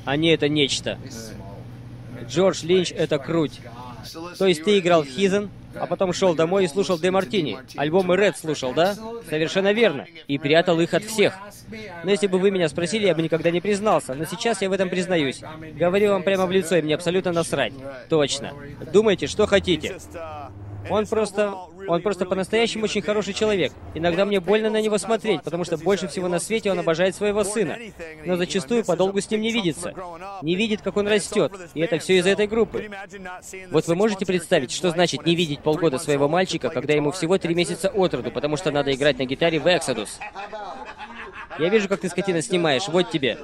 Они это нечто. Джордж Линч это круть. То есть ты играл в Хизен, а потом шел домой и слушал Дэ Мартини. Альбомы Ред слушал, да? Совершенно верно. И прятал их от всех. Но если бы вы меня спросили, я бы никогда не признался. Но сейчас я в этом признаюсь. Говорю вам прямо в лицо, и мне абсолютно насрать. Точно. Думайте, что хотите. Он просто... Он просто по-настоящему очень хороший человек. Иногда мне больно на него смотреть, потому что больше всего на свете он обожает своего сына. Но зачастую подолгу с ним не видится. Не видит, как он растет. И это все из-за этой группы. Вот вы можете представить, что значит не видеть полгода своего мальчика, когда ему всего три месяца от роду, потому что надо играть на гитаре в Exodus. Я вижу, как ты, скотина, снимаешь. Вот тебе.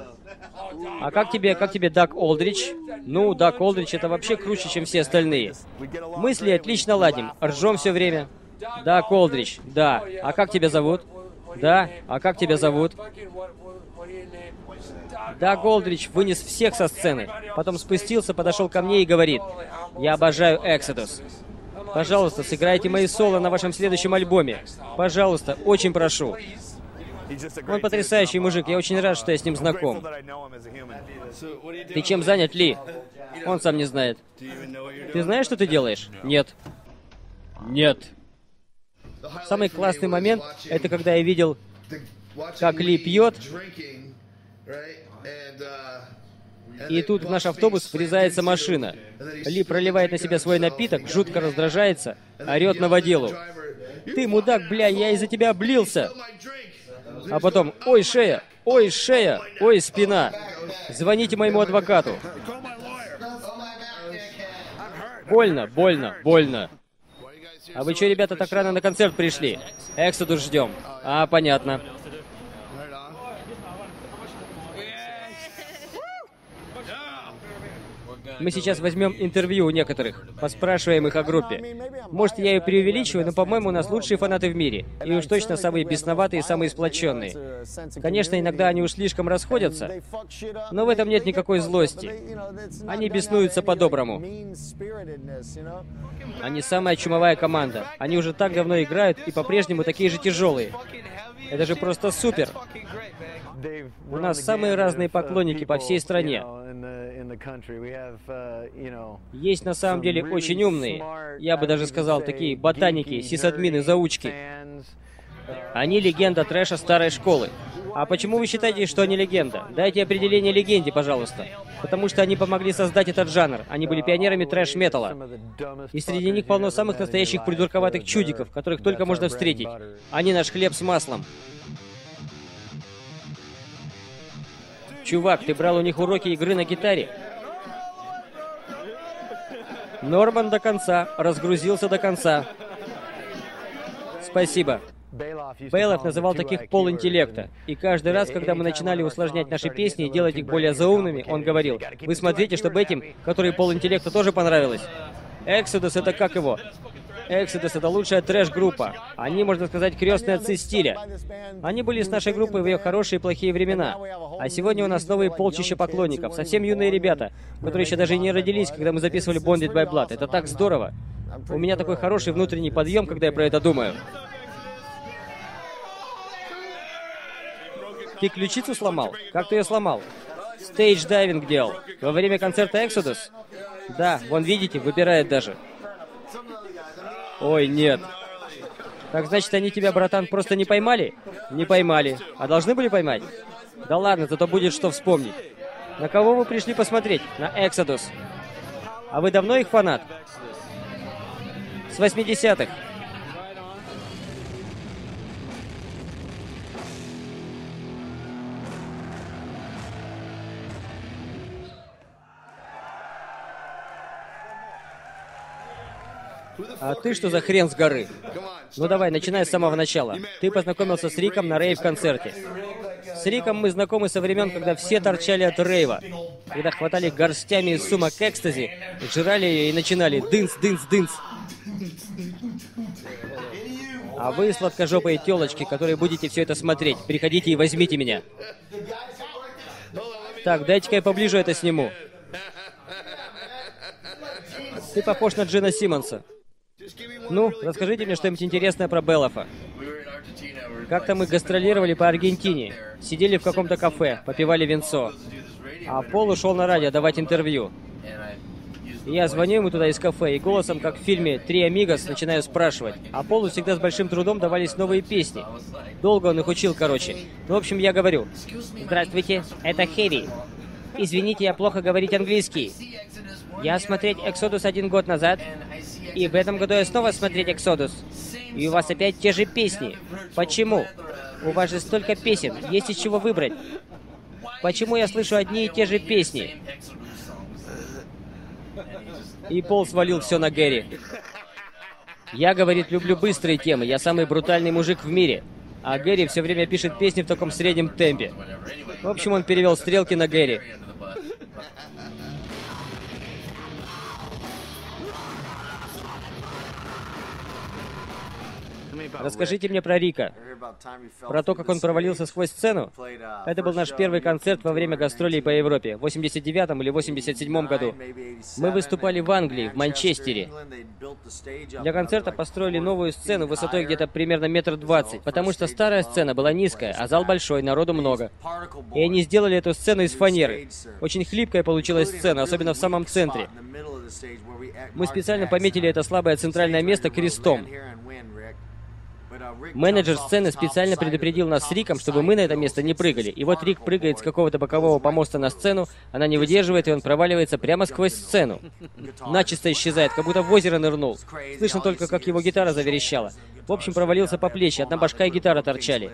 А как тебе, как тебе Дак Олдрич? Ну, Дак Олдрич это вообще круче, чем все остальные. Мысли отлично ладим, ржем все время. Дак Олдрич, да. А как тебя зовут? Да. А как тебя зовут? Дак Олдрич вынес всех со сцены. Потом спустился, подошел ко мне и говорит: «Я обожаю Exodus. Пожалуйста, сыграйте мои соло на вашем следующем альбоме. Пожалуйста, очень прошу». Он потрясающий мужик, я очень рад, что я с ним знаком. Ты чем занят, Ли? Он сам не знает. Ты знаешь, что ты делаешь? Нет. Нет. Самый классный момент, это когда я видел, как Ли пьет, и тут в наш автобус врезается машина. Ли проливает на себя свой напиток, жутко раздражается, орет на водилу. «Ты, мудак, бля, я из-за тебя облился!» А потом, ой, шея, ой, шея, ой, спина. Звоните моему адвокату. Больно, больно, больно. А вы что, ребята, так рано на концерт пришли? Exodus ждем. А, понятно. Мы сейчас возьмем интервью у некоторых, поспрашиваем их о группе. Может, я ее преувеличиваю, но, по-моему, у нас лучшие фанаты в мире. И уж точно самые бесноватые и самые сплоченные. Конечно, иногда они уж слишком расходятся, но в этом нет никакой злости. Они беснуются по-доброму. Они самая чумовая команда. Они уже так давно играют и по-прежнему такие же тяжелые. Это же просто супер. У нас самые разные поклонники по всей стране. Есть на самом деле очень умные, я бы даже сказал, такие ботаники, сисадмины, заучки. Они легенда трэша старой школы. А почему вы считаете, что они легенда? Дайте определение легенде, пожалуйста. Потому что они помогли создать этот жанр. Они были пионерами трэш-металла. И среди них полно самых настоящих придурковатых чудиков, которых только можно встретить. Они наш хлеб с маслом. Чувак, ты брал у них уроки игры на гитаре? Норман до конца, разгрузился до конца. Спасибо. Белов называл таких полинтеллекта. И каждый раз, когда мы начинали усложнять наши песни и делать их более заумными, он говорил: «Вы смотрите, чтобы этим, которые полинтеллекта, тоже понравилось». Exodus это как его? Exodus — это лучшая трэш-группа. Они, можно сказать, крестные отцы стиля. Они были с нашей группой в ее хорошие и плохие времена. А сегодня у нас новые полчища поклонников, совсем юные ребята, которые еще даже и не родились, когда мы записывали Bonded by Blood. Это так здорово. У меня такой хороший внутренний подъем, когда я про это думаю. Ты ключицу сломал? Как ты ее сломал? Стейдж-дайвинг делал. Во время концерта Exodus? Да, вон видите, выбирает даже. Ой, нет. Так значит, они тебя, братан, просто не поймали? Не поймали. А должны были поймать? Да ладно, зато будет что вспомнить. На кого вы пришли посмотреть? На Exodus. А вы давно их фанат? С восьмидесятых. А ты что за хрен с горы? Ну давай, начинай с самого начала. Ты познакомился с Риком на рейв-концерте. С Риком мы знакомы со времен, когда все торчали от рейва. Когда хватали горстями из сумок экстази, жрали ее и начинали дынц, дынц, дынц. А вы, сладкожопые телочки, которые будете все это смотреть, приходите и возьмите меня. Так, дайте-ка я поближе это сниму. Ты похож на Джина Симмонса. Ну, расскажите мне что-нибудь интересное про Белофа. Как-то мы гастролировали по Аргентине, сидели в каком-то кафе, попивали винцо. А Пол ушел на радио давать интервью. И я звоню ему туда из кафе и голосом, как в фильме «Три амигос», начинаю спрашивать. А Полу всегда с большим трудом давались новые песни. Долго он их учил, короче. Ну, в общем, я говорю: «Здравствуйте, это Хэви. Извините, я плохо говорить английский. Я смотреть Exodus один год назад, и в этом году я снова смотреть Exodus. И у вас опять те же песни. Почему? У вас же столько песен, есть из чего выбрать. Почему я слышу одни и те же песни?» И Пол свалил все на Гэри. «Я, — говорит, — люблю быстрые темы, я самый брутальный мужик в мире. А Гэри все время пишет песни в таком среднем темпе». В общем, он перевел стрелки на Гэри. Расскажите мне про Рика. Про то, как он провалился сквозь сцену. Это был наш первый концерт во время гастролей по Европе в восемьдесят девятом или восемьдесят седьмом году. Мы выступали в Англии, в Манчестере. Для концерта построили новую сцену высотой где-то примерно метр двадцать, потому что старая сцена была низкая, а зал большой, народу много. И они сделали эту сцену из фанеры. Очень хлипкая получилась сцена, особенно в самом центре. Мы специально пометили это слабое центральное место крестом. Менеджер сцены специально предупредил нас с Риком, чтобы мы на это место не прыгали. И вот Рик прыгает с какого-то бокового помоста на сцену, она не выдерживает, и он проваливается прямо сквозь сцену. Начисто исчезает, как будто в озеро нырнул. Слышно только, как его гитара заверещала. В общем, провалился по плечи, одна башка и гитара торчали.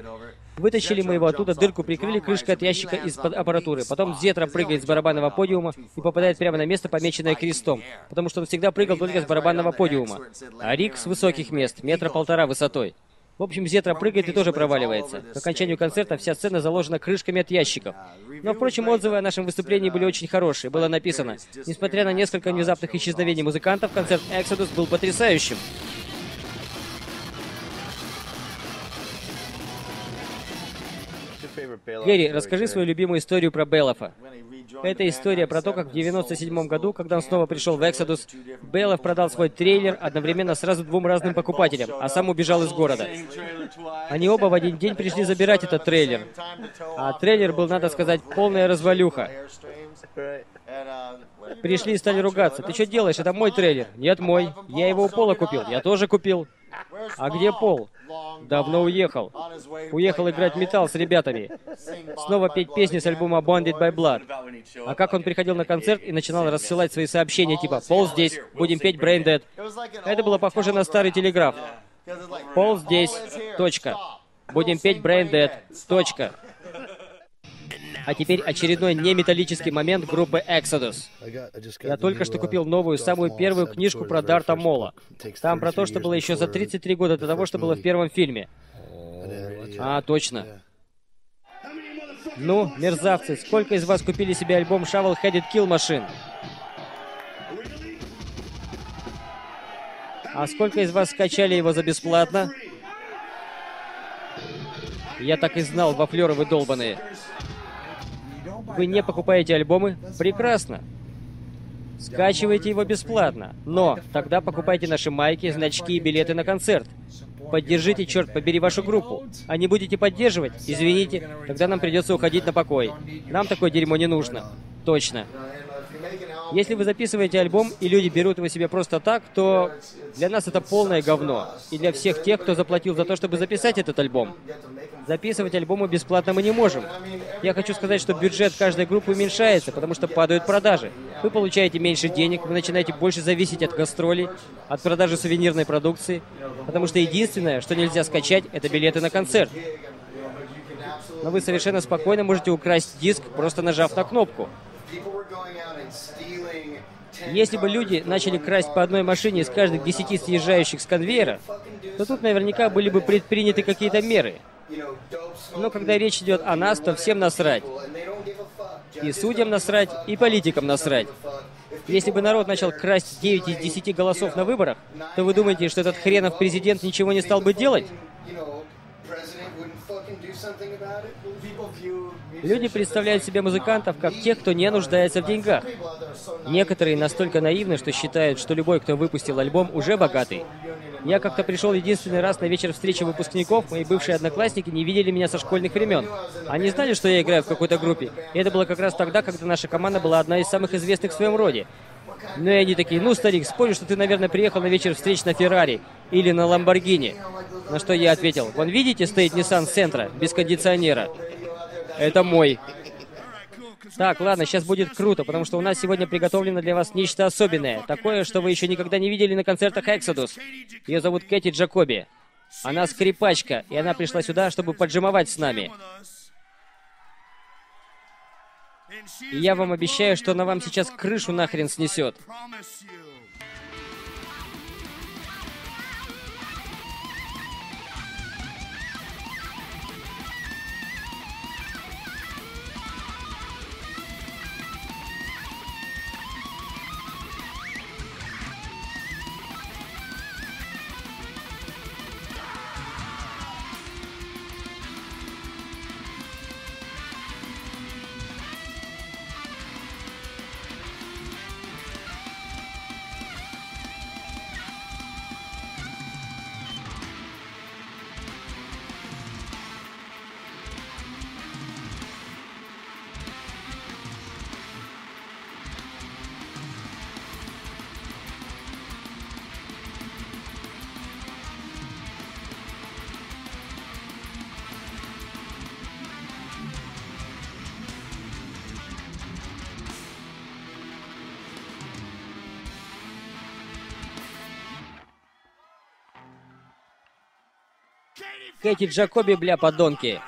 Вытащили мы его оттуда, дырку прикрыли крышкой от ящика из-под аппаратуры. Потом Зетра прыгает с барабанного подиума и попадает прямо на место, помеченное крестом, потому что он всегда прыгал только с барабанного подиума. А Рик с высоких мест, метра полтора высотой. В общем, Зетра прыгает и тоже проваливается. К окончанию концерта вся сцена заложена крышками от ящиков. Но, впрочем, отзывы о нашем выступлении были очень хорошие. Было написано: «Несмотря на несколько внезапных исчезновений музыкантов, концерт Exodus был потрясающим». Гэри, расскажи свою любимую историю про Белофа. Это история про то, как в девяносто седьмом году, когда он снова пришел в Exodus, Белоф продал свой трейлер одновременно сразу двум разным покупателям, а сам убежал из города. Они оба в один день пришли забирать этот трейлер. А трейлер был, надо сказать, полная развалюха. Пришли и стали ругаться. «Ты что делаешь? Это мой трейлер». «Нет, мой. Я его у Пола купил». «Я тоже купил». «А где Пол?» «Давно уехал. Уехал играть металл с ребятами. Снова петь песни с альбома Bonded by Blood». А как он приходил на концерт и начинал рассылать свои сообщения типа «Пол здесь, будем петь Brain Dead». Это было похоже на старый телеграф. «Пол здесь, точка. Будем петь Brain Dead, точка». А теперь очередной неметаллический момент группы Exodus. Я только что купил новую, самую первую книжку про Дарта Мола. Там про то, что было еще за тридцать три года до того, что было в первом фильме. А, точно. Ну, мерзавцы, сколько из вас купили себе альбом Shovel Headed Kill Machine? А сколько из вас скачали его за бесплатно? Я так и знал, вафлеры вы долбаные. Вы не покупаете альбомы? Прекрасно. Скачивайте его бесплатно, но тогда покупайте наши майки, значки и билеты на концерт. Поддержите, черт побери, вашу группу. А не будете поддерживать? Извините, тогда нам придется уходить на покой. Нам такое дерьмо не нужно. Точно. Если вы записываете альбом, и люди берут его себе просто так, то для нас это полное говно. И для всех тех, кто заплатил за то, чтобы записать этот альбом. Записывать альбомы бесплатно мы не можем. Я хочу сказать, что бюджет каждой группы уменьшается, потому что падают продажи. Вы получаете меньше денег, вы начинаете больше зависеть от гастролей, от продажи сувенирной продукции, потому что единственное, что нельзя скачать, это билеты на концерт. Но вы совершенно спокойно можете украсть диск, просто нажав на кнопку. Если бы люди начали красть по одной машине из каждых десяти съезжающих с конвейера, то тут наверняка были бы предприняты какие-то меры. Но когда речь идет о нас, то всем насрать. И судьям насрать, и политикам насрать. Если бы народ начал красть девять из десяти голосов на выборах, то вы думаете, что этот хренов президент ничего не стал бы делать? Люди представляют себе музыкантов как тех, кто не нуждается в деньгах. Некоторые настолько наивны, что считают, что любой, кто выпустил альбом, уже богатый. Я как-то пришел единственный раз на вечер встречи выпускников, мои бывшие одноклассники не видели меня со школьных времен. Они знали, что я играю в какой-то группе, и это было как раз тогда, когда наша команда была одна из самых известных в своем роде. Ну и они такие: ну, старик, спорю, что ты, наверное, приехал на вечер встреч на Феррари или на Ламборгини. На что я ответил: вон видите, стоит Nissan Sentra без кондиционера. Это мой. Так, ладно, сейчас будет круто, потому что у нас сегодня приготовлено для вас нечто особенное. Такое, что вы еще никогда не видели на концертах Exodus. Ее зовут Кэти Джакоби. Она скрипачка, и она пришла сюда, чтобы поджимовать с нами. И я вам обещаю, что она вам сейчас крышу нахрен снесет. Кэти Джакоби, бля, подонки.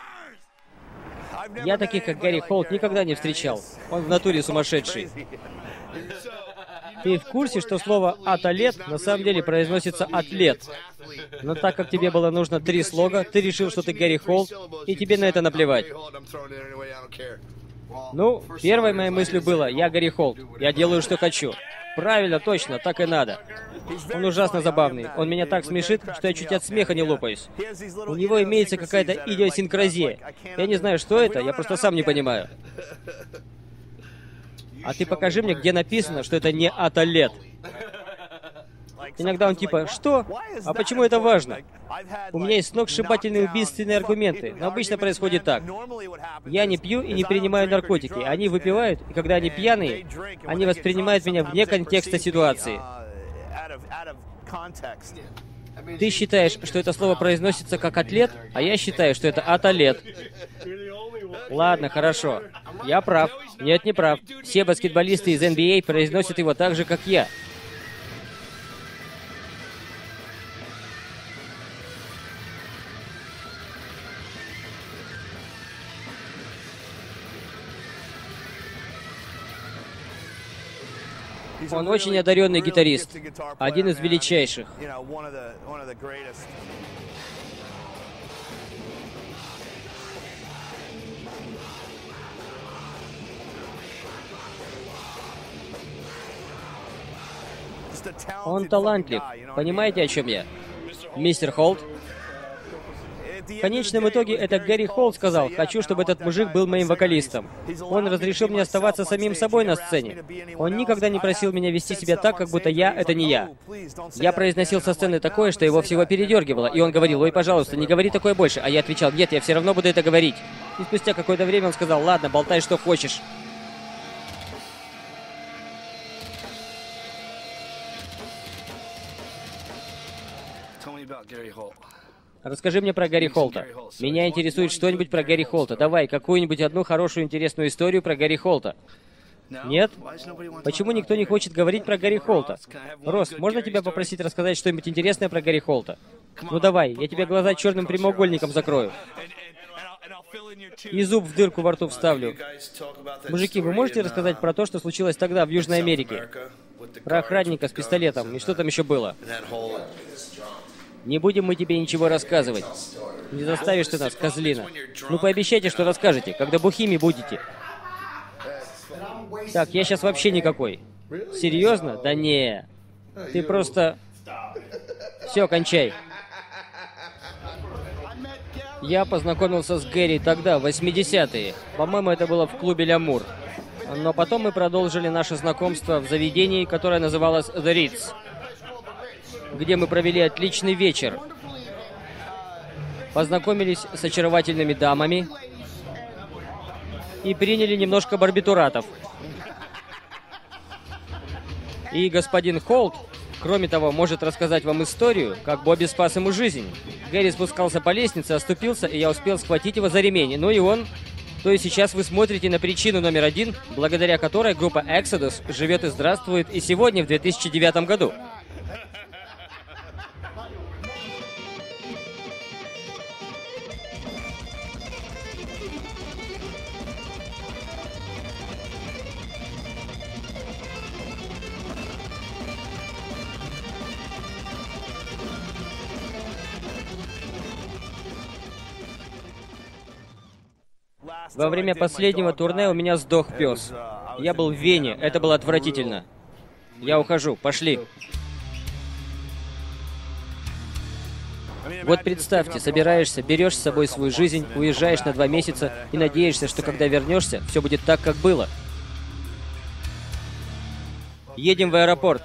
Я таких, как Гэри Холт, никогда не встречал. Он в натуре сумасшедший. Ты в курсе, что слово «аталет» на самом деле произносится «атлет»? Но так как тебе было нужно три слога, ты решил, что ты Гэри Холт, и тебе на это наплевать. Ну, первой моей мыслью было: я Гэри Холт, я делаю, что хочу. Правильно, точно, так и надо. Он ужасно забавный. Он меня так смешит, что я чуть от смеха не лопаюсь. У него имеется какая-то идиосинкразия. Я не знаю, что это, я просто сам не понимаю. А ты покажи мне, где написано, что это не аталет. Иногда он типа: что? А почему это важно? У меня есть сногсшибательные убийственные аргументы, но обычно происходит так. Я не пью и не принимаю наркотики. Они выпивают, и когда они пьяные, они воспринимают меня вне контекста ситуации. Ты считаешь, что это слово произносится как «атлет», а я считаю, что это «аталет». Ладно, хорошо. Я прав. Нет, не прав. Все баскетболисты из эн би эй произносят его так же, как я. Он очень одаренный гитарист, один из величайших. Он талантлив. Понимаете, о чем я? Мистер Холт? В конечном итоге это Гэри Холт сказал: «Хочу, чтобы этот мужик был моим вокалистом». Он разрешил мне оставаться самим собой на сцене. Он никогда не просил меня вести себя так, как будто я — это не я. Я произносил со сцены такое, что его всего передергивало, и он говорил: «Ой, пожалуйста, не говори такое больше». А я отвечал: «Нет, я все равно буду это говорить». И спустя какое-то время он сказал: «Ладно, болтай, что хочешь». Расскажи мне про Гэри Холта. Меня интересует что-нибудь про Гэри Холта. Давай, какую-нибудь одну хорошую, интересную историю про Гэри Холта. Нет? Почему никто не хочет говорить про Гэри Холта? Росс, можно тебя попросить рассказать что-нибудь интересное про Гэри Холта? Ну давай, я тебе глаза черным прямоугольником закрою. И зуб в дырку во рту вставлю. Мужики, вы можете рассказать про то, что случилось тогда в Южной Америке? Про охранника с пистолетом, и что там еще было? Не будем мы тебе ничего рассказывать. Не заставишь ты нас, козлина. Ну пообещайте, что расскажете, когда бухими будете. Так, я сейчас вообще никакой. Серьезно? Да не. Ты просто... Все, кончай. Я познакомился с Гэри тогда, в восьмидесятые. По-моему, это было в клубе «Лямур». Но потом мы продолжили наше знакомство в заведении, которое называлось «The Ritz», где мы провели отличный вечер. Познакомились с очаровательными дамами и приняли немножко барбитуратов. И господин Холт, кроме того, может рассказать вам историю, как Бобби спас ему жизнь. Гэри спускался по лестнице, оступился, и я успел схватить его за ремень. Ну и он... То есть сейчас вы смотрите на причину номер один, благодаря которой группа Exodus живет и здравствует и сегодня, в две тысячи девятом году. Во время последнего турне у меня сдох пес. Я был в Вене, это было отвратительно. Я ухожу, пошли. Вот представьте, собираешься, берешь с собой свою жизнь, уезжаешь на два месяца и надеешься, что когда вернешься, все будет так, как было. Едем в аэропорт.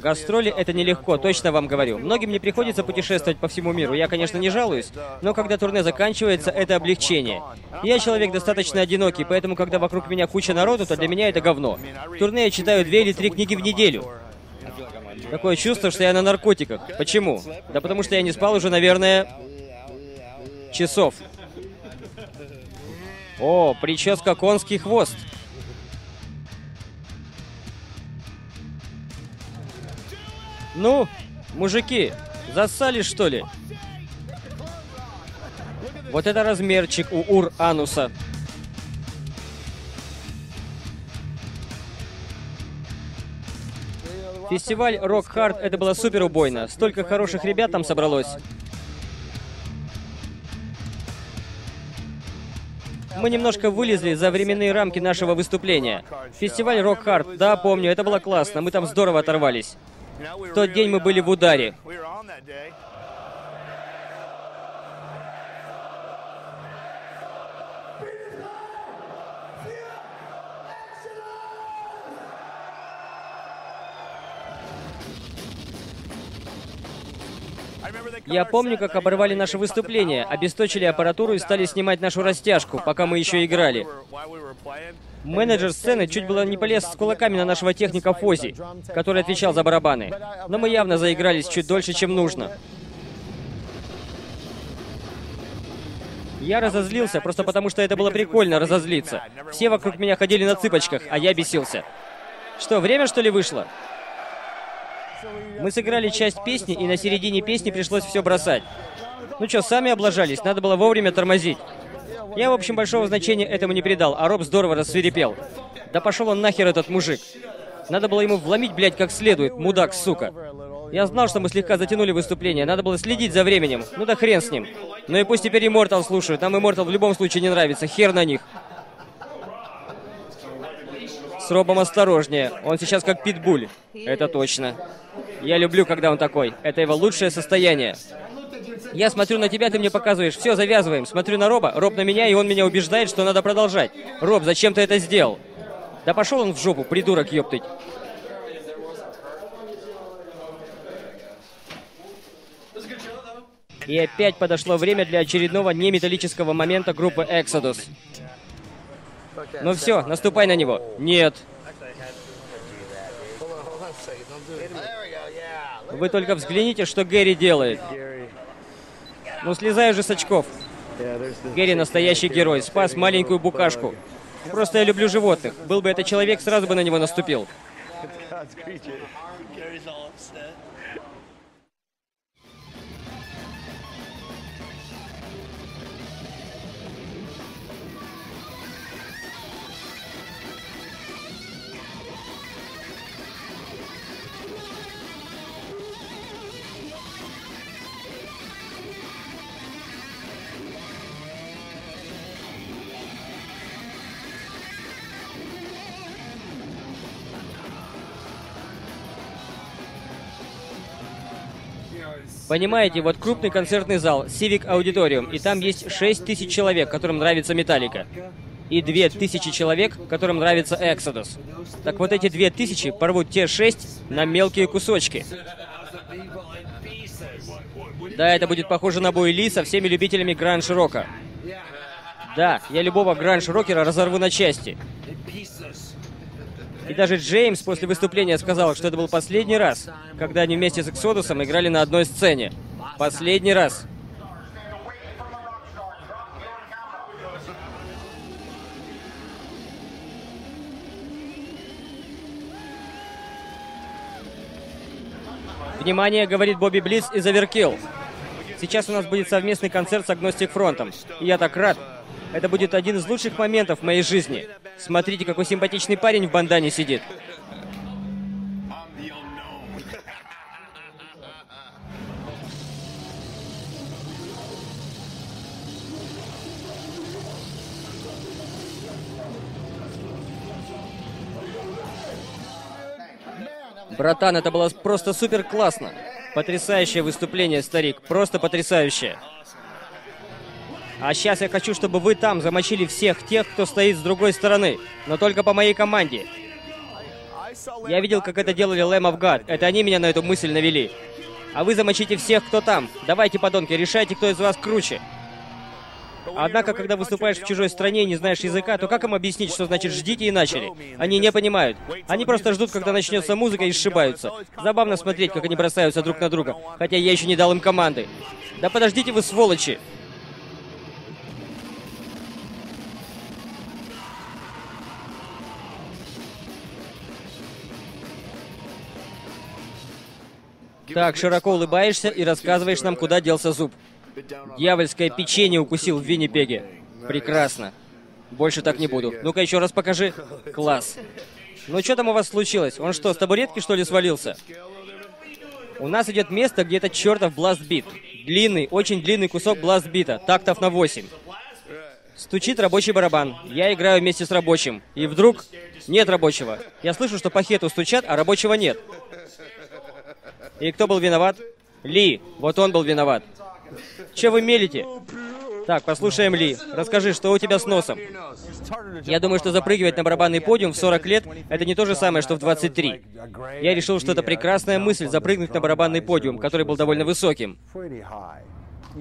Гастроли — это нелегко, точно вам говорю. Многим не приходится путешествовать по всему миру, я, конечно, не жалуюсь, но когда турне заканчивается, это облегчение. Я человек достаточно одинокий, поэтому, когда вокруг меня куча народу, то для меня это говно. В турне я читаю две или три книги в неделю. Такое чувство, что я на наркотиках. Почему? Да потому что я не спал уже, наверное, часов. О, прическа «Конский хвост». Ну, мужики, зассали, что ли? Вот это размерчик у ур-ануса. Фестиваль Rock Hard — это было супер убойно. Столько хороших ребят там собралось. Мы немножко вылезли за временные рамки нашего выступления. Фестиваль Rock Hard, да, помню, это было классно, мы там здорово оторвались. В тот день мы были в ударе. Я помню, как оборвали наше выступление, обесточили аппаратуру и стали снимать нашу растяжку, пока мы еще играли. Менеджер сцены чуть было не полез с кулаками на нашего техника Фози, который отвечал за барабаны. Но мы явно заигрались чуть дольше, чем нужно. Я разозлился просто потому, что это было прикольно разозлиться. Все вокруг меня ходили на цыпочках, а я бесился. Что, время, что ли, вышло? Мы сыграли часть песни, и на середине песни пришлось все бросать. Ну что, сами облажались, надо было вовремя тормозить. Я, в общем, большого значения этому не придал, а Роб здорово рассвирепел. Да пошел он нахер, этот мужик. Надо было ему вломить, блядь, как следует, мудак, сука. Я знал, что мы слегка затянули выступление, надо было следить за временем. Ну да хрен с ним. Ну и пусть теперь Immortal слушают, нам Immortal в любом случае не нравится, хер на них. С Робом осторожнее, он сейчас как питбуль. Это точно. Я люблю, когда он такой. Это его лучшее состояние. Я смотрю на тебя, ты мне показываешь. Все, завязываем. Смотрю на Роба, Роб на меня, и он меня убеждает, что надо продолжать. Роб, зачем ты это сделал? Да пошел он в жопу, придурок, ёптыть. И опять подошло время для очередного неметаллического момента группы Exodus. Ну все, наступай на него. Нет. Вы только взгляните, что Гэри делает. Ну слезай уже с очков. Гэри настоящий герой, спас маленькую букашку. Просто я люблю животных. Был бы это человек, сразу бы на него наступил. Понимаете, вот крупный концертный зал, Civic Auditorium, и там есть шесть тысяч человек, которым нравится Металлика, и две тысячи человек, которым нравится Exodus. Так вот эти две тысячи порвут те шесть на мелкие кусочки. Да, это будет похоже на бой Ли со всеми любителями гранж-рока. Да, я любого гранж-рокера разорву на части. И даже Джеймс после выступления сказал, что это был последний раз, когда они вместе с Эксодусом играли на одной сцене. Последний раз. Внимание, говорит Бобби Блиц из Overkill. Сейчас у нас будет совместный концерт с Agnostic Front'ом. И я так рад. Это будет один из лучших моментов в моей жизни. Смотрите, какой симпатичный парень в бандане сидит. Братан, это было просто супер классно. Потрясающее выступление, старик. Просто потрясающее. А сейчас я хочу, чтобы вы там замочили всех тех, кто стоит с другой стороны, но только по моей команде. Я видел, как это делали Lamb of God. Это они меня на эту мысль навели. А вы замочите всех, кто там. Давайте, подонки, решайте, кто из вас круче. Однако, когда выступаешь в чужой стране и не знаешь языка, то как им объяснить, что значит «ждите» и «начали»? Они не понимают. Они просто ждут, когда начнется музыка, и сшибаются. Забавно смотреть, как они бросаются друг на друга, хотя я еще не дал им команды. Да подождите вы, сволочи! Так, широко улыбаешься и рассказываешь нам, куда делся зуб. Дьявольское печенье укусил в Виннипеге. Прекрасно. Больше так не буду. Ну-ка еще раз покажи. Класс. Ну что там у вас случилось? Он что, с табуретки, что ли, свалился? У нас идет место, где этот чертов бласт-бит. Длинный, очень длинный кусок бласт-бита. Тактов на восемь. Стучит рабочий барабан. Я играю вместе с рабочим. И вдруг нет рабочего. Я слышу, что по хету стучат, а рабочего нет. И кто был виноват? Ли. Вот он был виноват. Че вы мелите? Так, послушаем Ли. Расскажи, что у тебя с носом? Я думаю, что запрыгивать на барабанный подиум в сорок лет – это не то же самое, что в двадцать три. Я решил, что это прекрасная мысль – запрыгнуть на барабанный подиум, который был довольно высоким.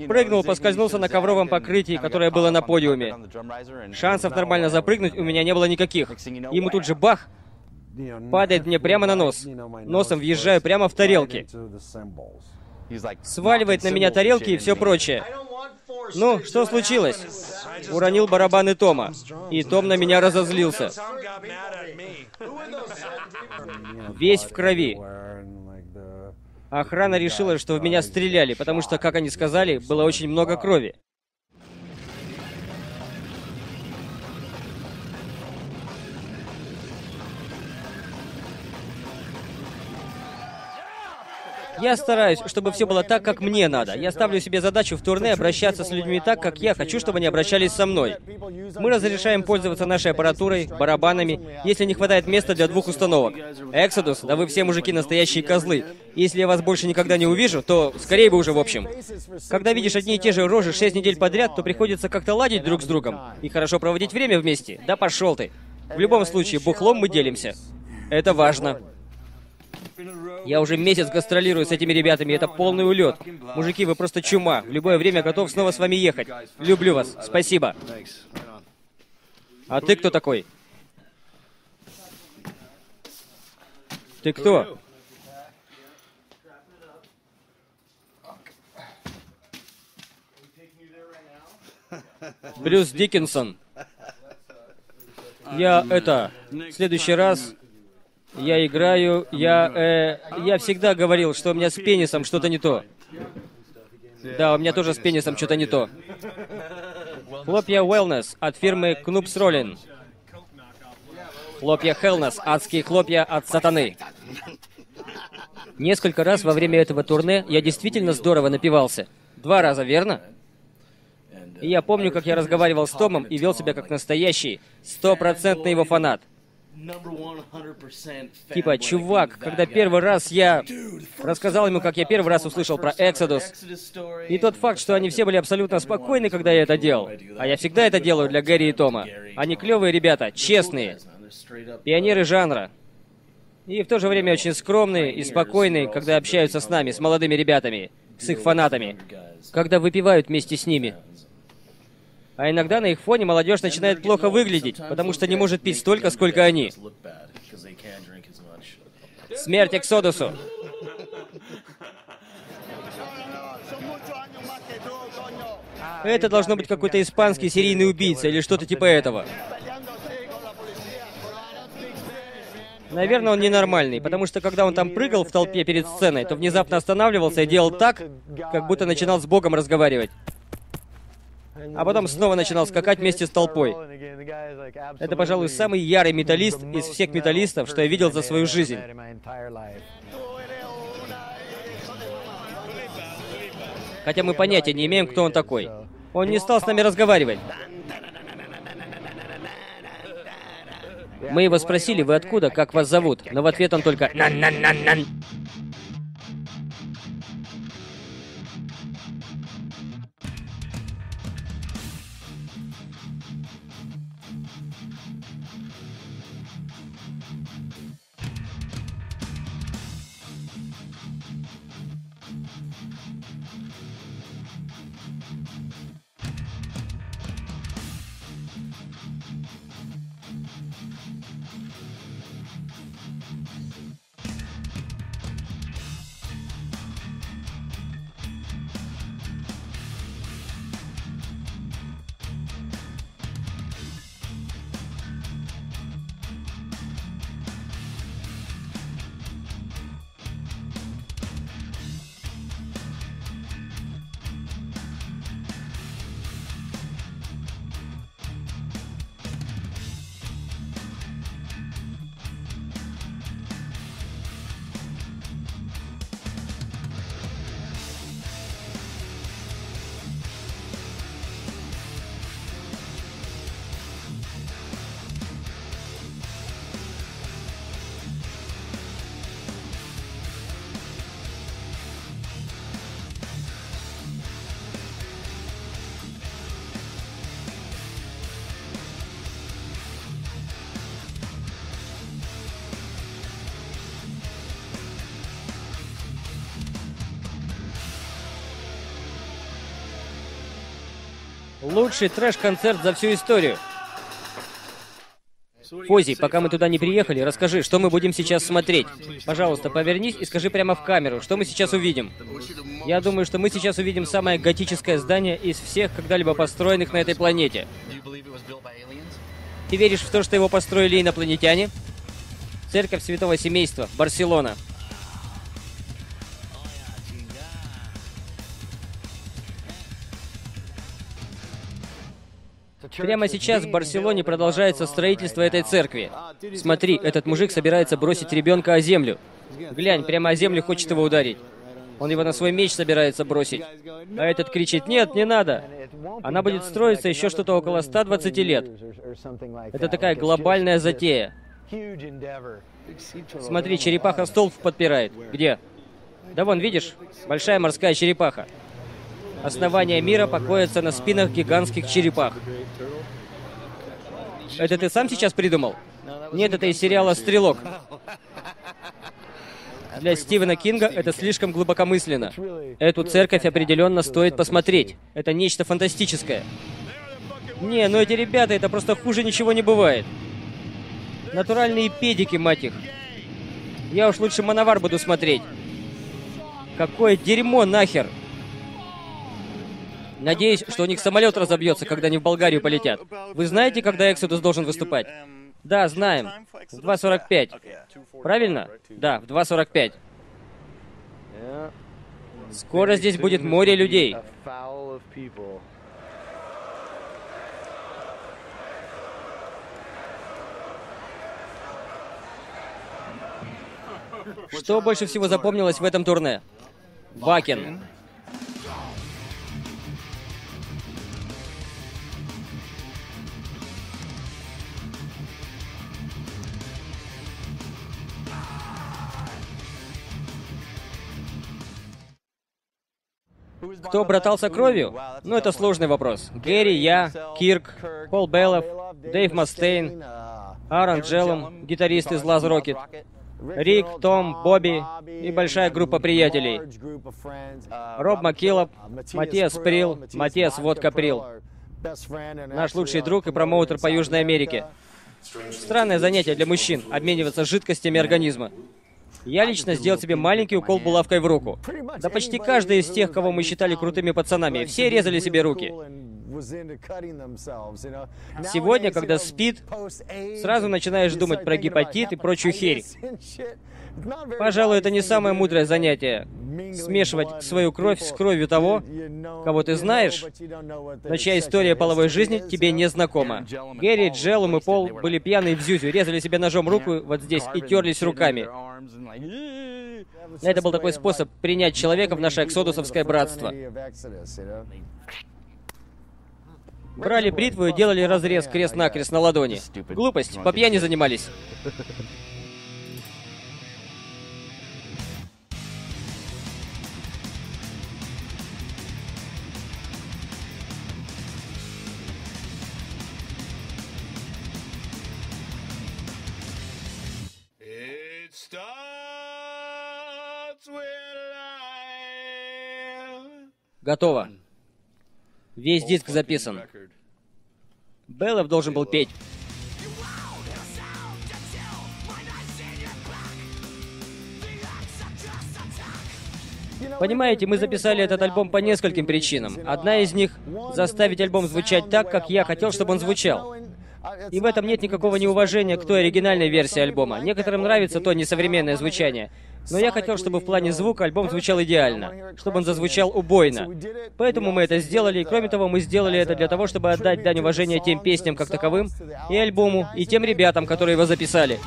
Прыгнул, поскользнулся на ковровом покрытии, которое было на подиуме. Шансов нормально запрыгнуть у меня не было никаких. Ему тут же бах! Падает мне прямо на нос. Носом въезжаю прямо в тарелки. Сваливает на меня тарелки и все прочее. Ну, что случилось? Уронил барабаны Тома. И Том на меня разозлился. Весь в крови. Охрана решила, что в меня стреляли, потому что, как они сказали, было очень много крови. Я стараюсь, чтобы все было так, как мне надо. Я ставлю себе задачу в турне обращаться с людьми так, как я хочу, чтобы они обращались со мной. Мы разрешаем пользоваться нашей аппаратурой, барабанами, если не хватает места для двух установок. Exodus, да вы все мужики настоящие козлы. Если я вас больше никогда не увижу, то скорее бы уже в общем. Когда видишь одни и те же рожи шесть недель подряд, то приходится как-то ладить друг с другом и хорошо проводить время вместе. Да пошел ты. В любом случае, бухлом мы делимся. Это важно. Я уже месяц гастролирую с этими ребятами, это полный улет. Мужики, вы просто чума. В любое время готов снова с вами ехать. Люблю вас, спасибо. А ты кто такой? Ты кто? Брюс Диккенсон. Я это... В следующий раз... Я играю, я, э, я всегда говорил, что у меня с пенисом что-то не то. Да, у меня тоже с пенисом что-то не то. Хлопья Wellness от фирмы Кнупс Роллин. Хлопья Hellness, адские хлопья от сатаны. Несколько раз во время этого турне я действительно здорово напивался. Два раза, верно? И я помню, как я разговаривал с Томом и вел себя как настоящий, стопроцентный его фанат. Типа, чувак, когда первый раз я рассказал ему, как я первый раз услышал про Exodus, и тот факт, что они все были абсолютно спокойны, когда я это делал. А я всегда это делаю для Гэри и Тома. Они клевые ребята, честные, пионеры жанра. И в то же время очень скромные и спокойные, когда общаются с нами, с молодыми ребятами, с их фанатами, когда выпивают вместе с ними. А иногда на их фоне молодежь начинает плохо выглядеть, потому что не может пить столько, сколько они. Смерть Эксодусу! Это должно быть какой-то испанский серийный убийца или что-то типа этого. Наверное, он ненормальный, потому что когда он там прыгал в толпе перед сценой, то внезапно останавливался и делал так, как будто начинал с Богом разговаривать. А потом снова начинал скакать вместе с толпой. Это, пожалуй, самый ярый металлист из всех металлистов, что я видел за свою жизнь. Хотя мы понятия не имеем, кто он такой. Он не стал с нами разговаривать. Мы его спросили, вы откуда, как вас зовут? Но в ответ он только... «Нан-нан-нан-нан». Лучший трэш-концерт за всю историю. Фози, пока мы туда не приехали, расскажи, что мы будем сейчас смотреть. Пожалуйста, повернись и скажи прямо в камеру, что мы сейчас увидим. Я думаю, что мы сейчас увидим самое готическое здание из всех когда-либо построенных на этой планете. Ты веришь в то, что его построили инопланетяне? Церковь Святого Семейства, Барселона. Прямо сейчас в Барселоне продолжается строительство этой церкви. Смотри, этот мужик собирается бросить ребенка о землю. Глянь, прямо о землю хочет его ударить. Он его на свой меч собирается бросить. А этот кричит: «Нет, не надо!» Она будет строиться еще что-то около ста двадцати лет. Это такая глобальная затея. Смотри, черепаха столб подпирает. Где? Да вон, видишь? Большая морская черепаха. Основание мира покоится на спинах гигантских черепах. Это ты сам сейчас придумал? Нет, это из сериала «Стрелок». Для Стивена Кинга это слишком глубокомысленно. Эту церковь определенно стоит посмотреть. Это нечто фантастическое. Не, ну эти ребята, это просто хуже ничего не бывает. Натуральные педики, мать их. Я уж лучше «Мановар» буду смотреть. Какое дерьмо нахер. Надеюсь, что у них самолет разобьется, когда они в Болгарию полетят. Вы знаете, когда «Эксодус» должен выступать? Да, знаем. В два сорок пять. Правильно? Да, в два сорок пять. Скоро здесь будет море людей. Что больше всего запомнилось в этом турне? Бакен. Кто братался кровью? Ну, это сложный вопрос. Гэри, я, Кирк, Пол Белов, Дэйв Мастейн, Аарон Джеллом, гитарист из Лаз Рокет, Рик, Том, Бобби и большая группа приятелей. Роб Маккиллоп, Матиас Прил, Матиас Водка Прил. Наш лучший друг и промоутер по Южной Америке. Странное занятие для мужчин — обмениваться жидкостями организма. Я лично сделал себе маленький укол булавкой в руку. Да почти каждый из тех, кого мы считали крутыми пацанами, все резали себе руки. Сегодня, когда спид, сразу начинаешь думать про гепатит и прочую херь. Пожалуй, это не самое мудрое занятие. Смешивать свою кровь с кровью того, кого ты знаешь, но чья история половой жизни тебе не знакома. Гэри, Джеллум и Пол были пьяные в зюзю, резали себе ножом руку вот здесь и терлись руками. Это был такой способ принять человека в наше эксодусовское братство. Брали бритву и делали разрез крест-накрест на ладони. Глупость, по пьяни занимались. Готово. Весь диск записан. Белов должен был петь. Понимаете, мы записали этот альбом по нескольким причинам. Одна из них — заставить альбом звучать так, как я хотел, чтобы он звучал. И в этом нет никакого неуважения к той оригинальной версии альбома. Некоторым нравится то несовременное звучание. Но я хотел, чтобы в плане звука альбом звучал идеально, чтобы он зазвучал убойно. Поэтому мы это сделали, и кроме того, мы сделали это для того, чтобы отдать дань уважения тем песням как таковым, и альбому, и тем ребятам, которые его записали.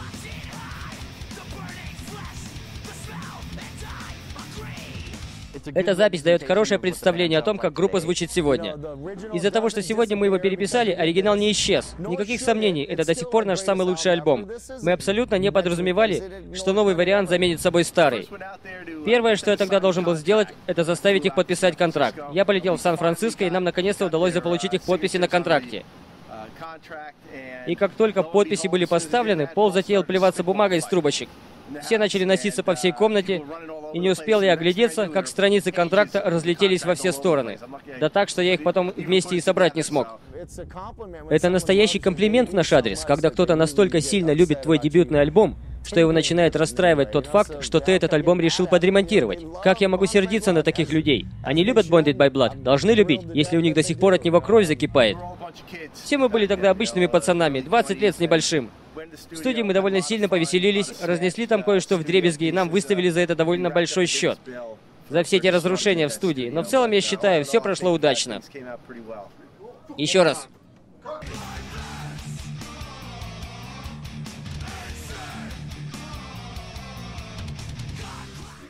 Эта запись дает хорошее представление о том, как группа звучит сегодня. Из-за того, что сегодня мы его переписали, оригинал не исчез. Никаких сомнений, это до сих пор наш самый лучший альбом. Мы абсолютно не подразумевали, что новый вариант заменит собой старый. Первое, что я тогда должен был сделать, это заставить их подписать контракт. Я полетел в Сан-Франциско, и нам наконец-то удалось заполучить их подписи на контракте. И как только подписи были поставлены, Пол затеял плеваться бумагой из трубочек. Все начали носиться по всей комнате, и не успел я оглядеться, как страницы контракта разлетелись во все стороны. Да так, что я их потом вместе и собрать не смог. Это настоящий комплимент в наш адрес, когда кто-то настолько сильно любит твой дебютный альбом, что его начинает расстраивать тот факт, что ты этот альбом решил подремонтировать. Как я могу сердиться на таких людей? Они любят Bonded by Blood, должны любить, если у них до сих пор от него кровь закипает. Все мы были тогда обычными пацанами, двадцать лет с небольшим. В студии мы довольно сильно повеселились, разнесли там кое-что вдребезги, и нам выставили за это довольно большой счет. За все эти разрушения в студии. Но в целом, я считаю, все прошло удачно. Еще раз.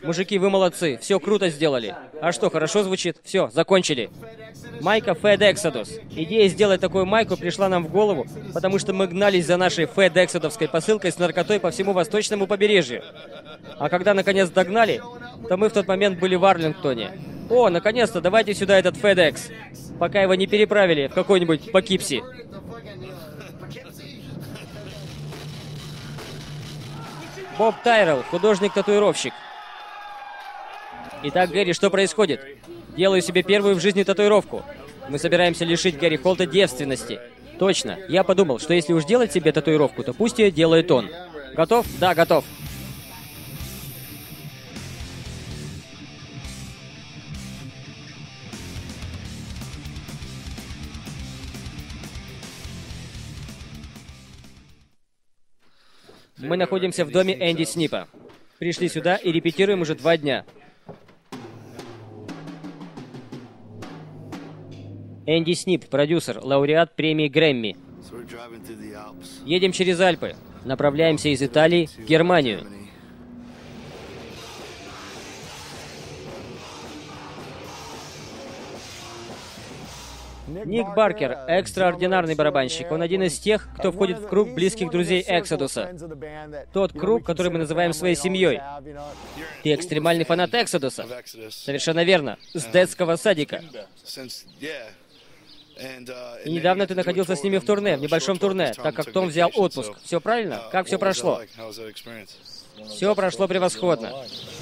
Мужики, вы молодцы, все круто сделали. А что, хорошо звучит? Все, закончили. Майка Fed Exodus. Идея сделать такую майку пришла нам в голову, потому что мы гнались за нашей Fed Exodus'ской посылкой с наркотой по всему восточному побережью. А когда наконец догнали, то мы в тот момент были в Арлингтоне. О, наконец-то, давайте сюда этот FedEx, пока его не переправили в какой-нибудь Покипси. Боб Тайрелл, художник-татуировщик. Итак, Гэри, что происходит? Делаю себе первую в жизни татуировку. Мы собираемся лишить Гэри Холта девственности. Точно. Я подумал, что если уж делать себе татуировку, то пусть ее делает он. Готов? Да, готов. Мы находимся в доме Энди Снипа. Пришли сюда и репетируем уже два дня. Энди Снип, продюсер, лауреат премии Грэмми. Едем через Альпы. Направляемся из Италии в Германию. Ник Баркер, экстраординарный барабанщик. Он один из тех, кто входит в круг близких друзей Эксодуса. Тот круг, который мы называем своей семьей. Ты экстремальный фанат Эксодуса. Совершенно верно. С детского садика. И недавно ты находился с ними в турне, в небольшом турне, так как Том взял отпуск. Все правильно? Как все прошло? Все прошло превосходно.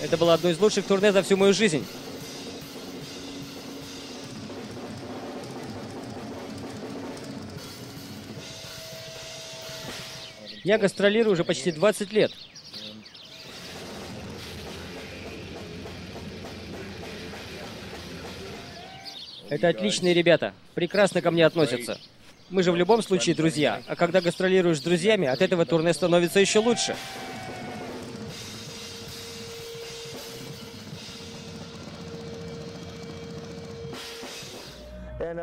Это было одно из лучших турне за всю мою жизнь. Я гастролирую уже почти двадцать лет. Это отличные ребята. Прекрасно ко мне относятся. Мы же в любом случае друзья. А когда гастролируешь с друзьями, от этого турне становится еще лучше.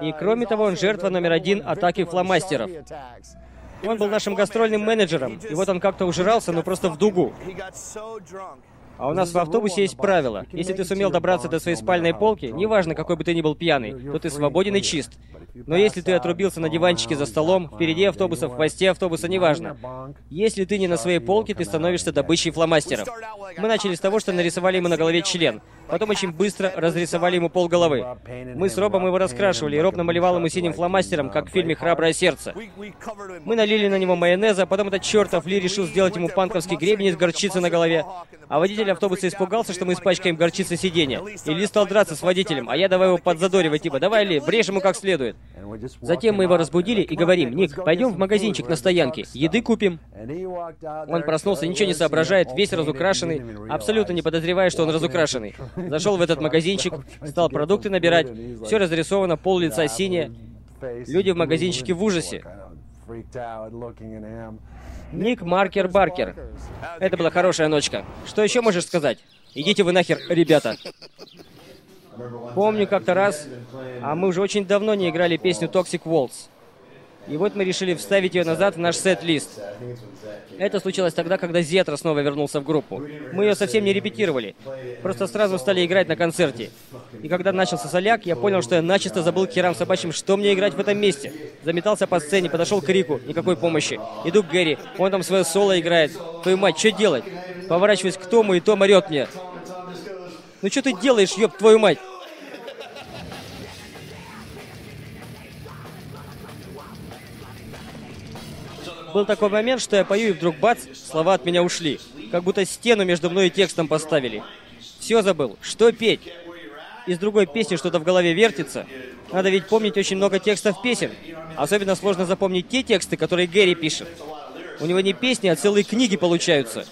И кроме того, он жертва номер один атаки фломастеров. Он был нашим гастрольным менеджером, и вот он как-то ужирался, но просто в дугу. А у нас в автобусе есть правило. Если ты сумел добраться до своей спальной полки, неважно, какой бы ты ни был пьяный, то ты свободен и чист. Но если ты отрубился на диванчике за столом, впереди автобуса, в хвосте автобуса, неважно. Если ты не на своей полке, ты становишься добычей фломастеров. Мы начали с того, что нарисовали ему на голове член. Потом очень быстро разрисовали ему полголовы. Мы с Робом его раскрашивали, и Роб намалевал ему синим фломастером, как в фильме «Храброе сердце». Мы налили на него майонеза, потом этот чертов Ли решил сделать ему панковский гребень из горчицы на голове. А водитель автобуса испугался, что мы испачкаем горчицы сиденья. И Ли стал драться с водителем, а я давай его подзадоривать, типа «Давай, Ли, брежь ему как следует». Затем мы его разбудили и говорим: «Ник, пойдем в магазинчик на стоянке, еды купим». Он проснулся, ничего не соображает, весь разукрашенный, абсолютно не подозревая, что он разукрашенный. Зашел в этот магазинчик, стал продукты набирать, все разрисовано, пол лица синее. Люди в магазинчике в ужасе. Ник Маркер Баркер. Это была хорошая ночка. Что еще можешь сказать? Идите вы нахер, ребята. Помню как-то раз, а мы уже очень давно не играли песню Toxic Waltz. И вот мы решили вставить ее назад в наш сет-лист. Это случилось тогда, когда Зетра снова вернулся в группу. Мы ее совсем не репетировали, просто сразу стали играть на концерте. И когда начался соляк, я понял, что я начисто забыл к херам собачьим, что мне играть в этом месте. Заметался по сцене, подошел к Рику, никакой помощи. Иду к Гэри, он там свое соло играет. Твою мать, что делать? Поворачиваюсь к Тому, и Том орет мне: «Ну что ты делаешь, ёб твою мать?» Был такой момент, что я пою, и вдруг бац, слова от меня ушли. Как будто стену между мной и текстом поставили. Все забыл. Что петь? Из другой песни что-то в голове вертится. Надо ведь помнить очень много текстов песен. Особенно сложно запомнить те тексты, которые Гэри пишет. У него не песни, а целые книги получаются.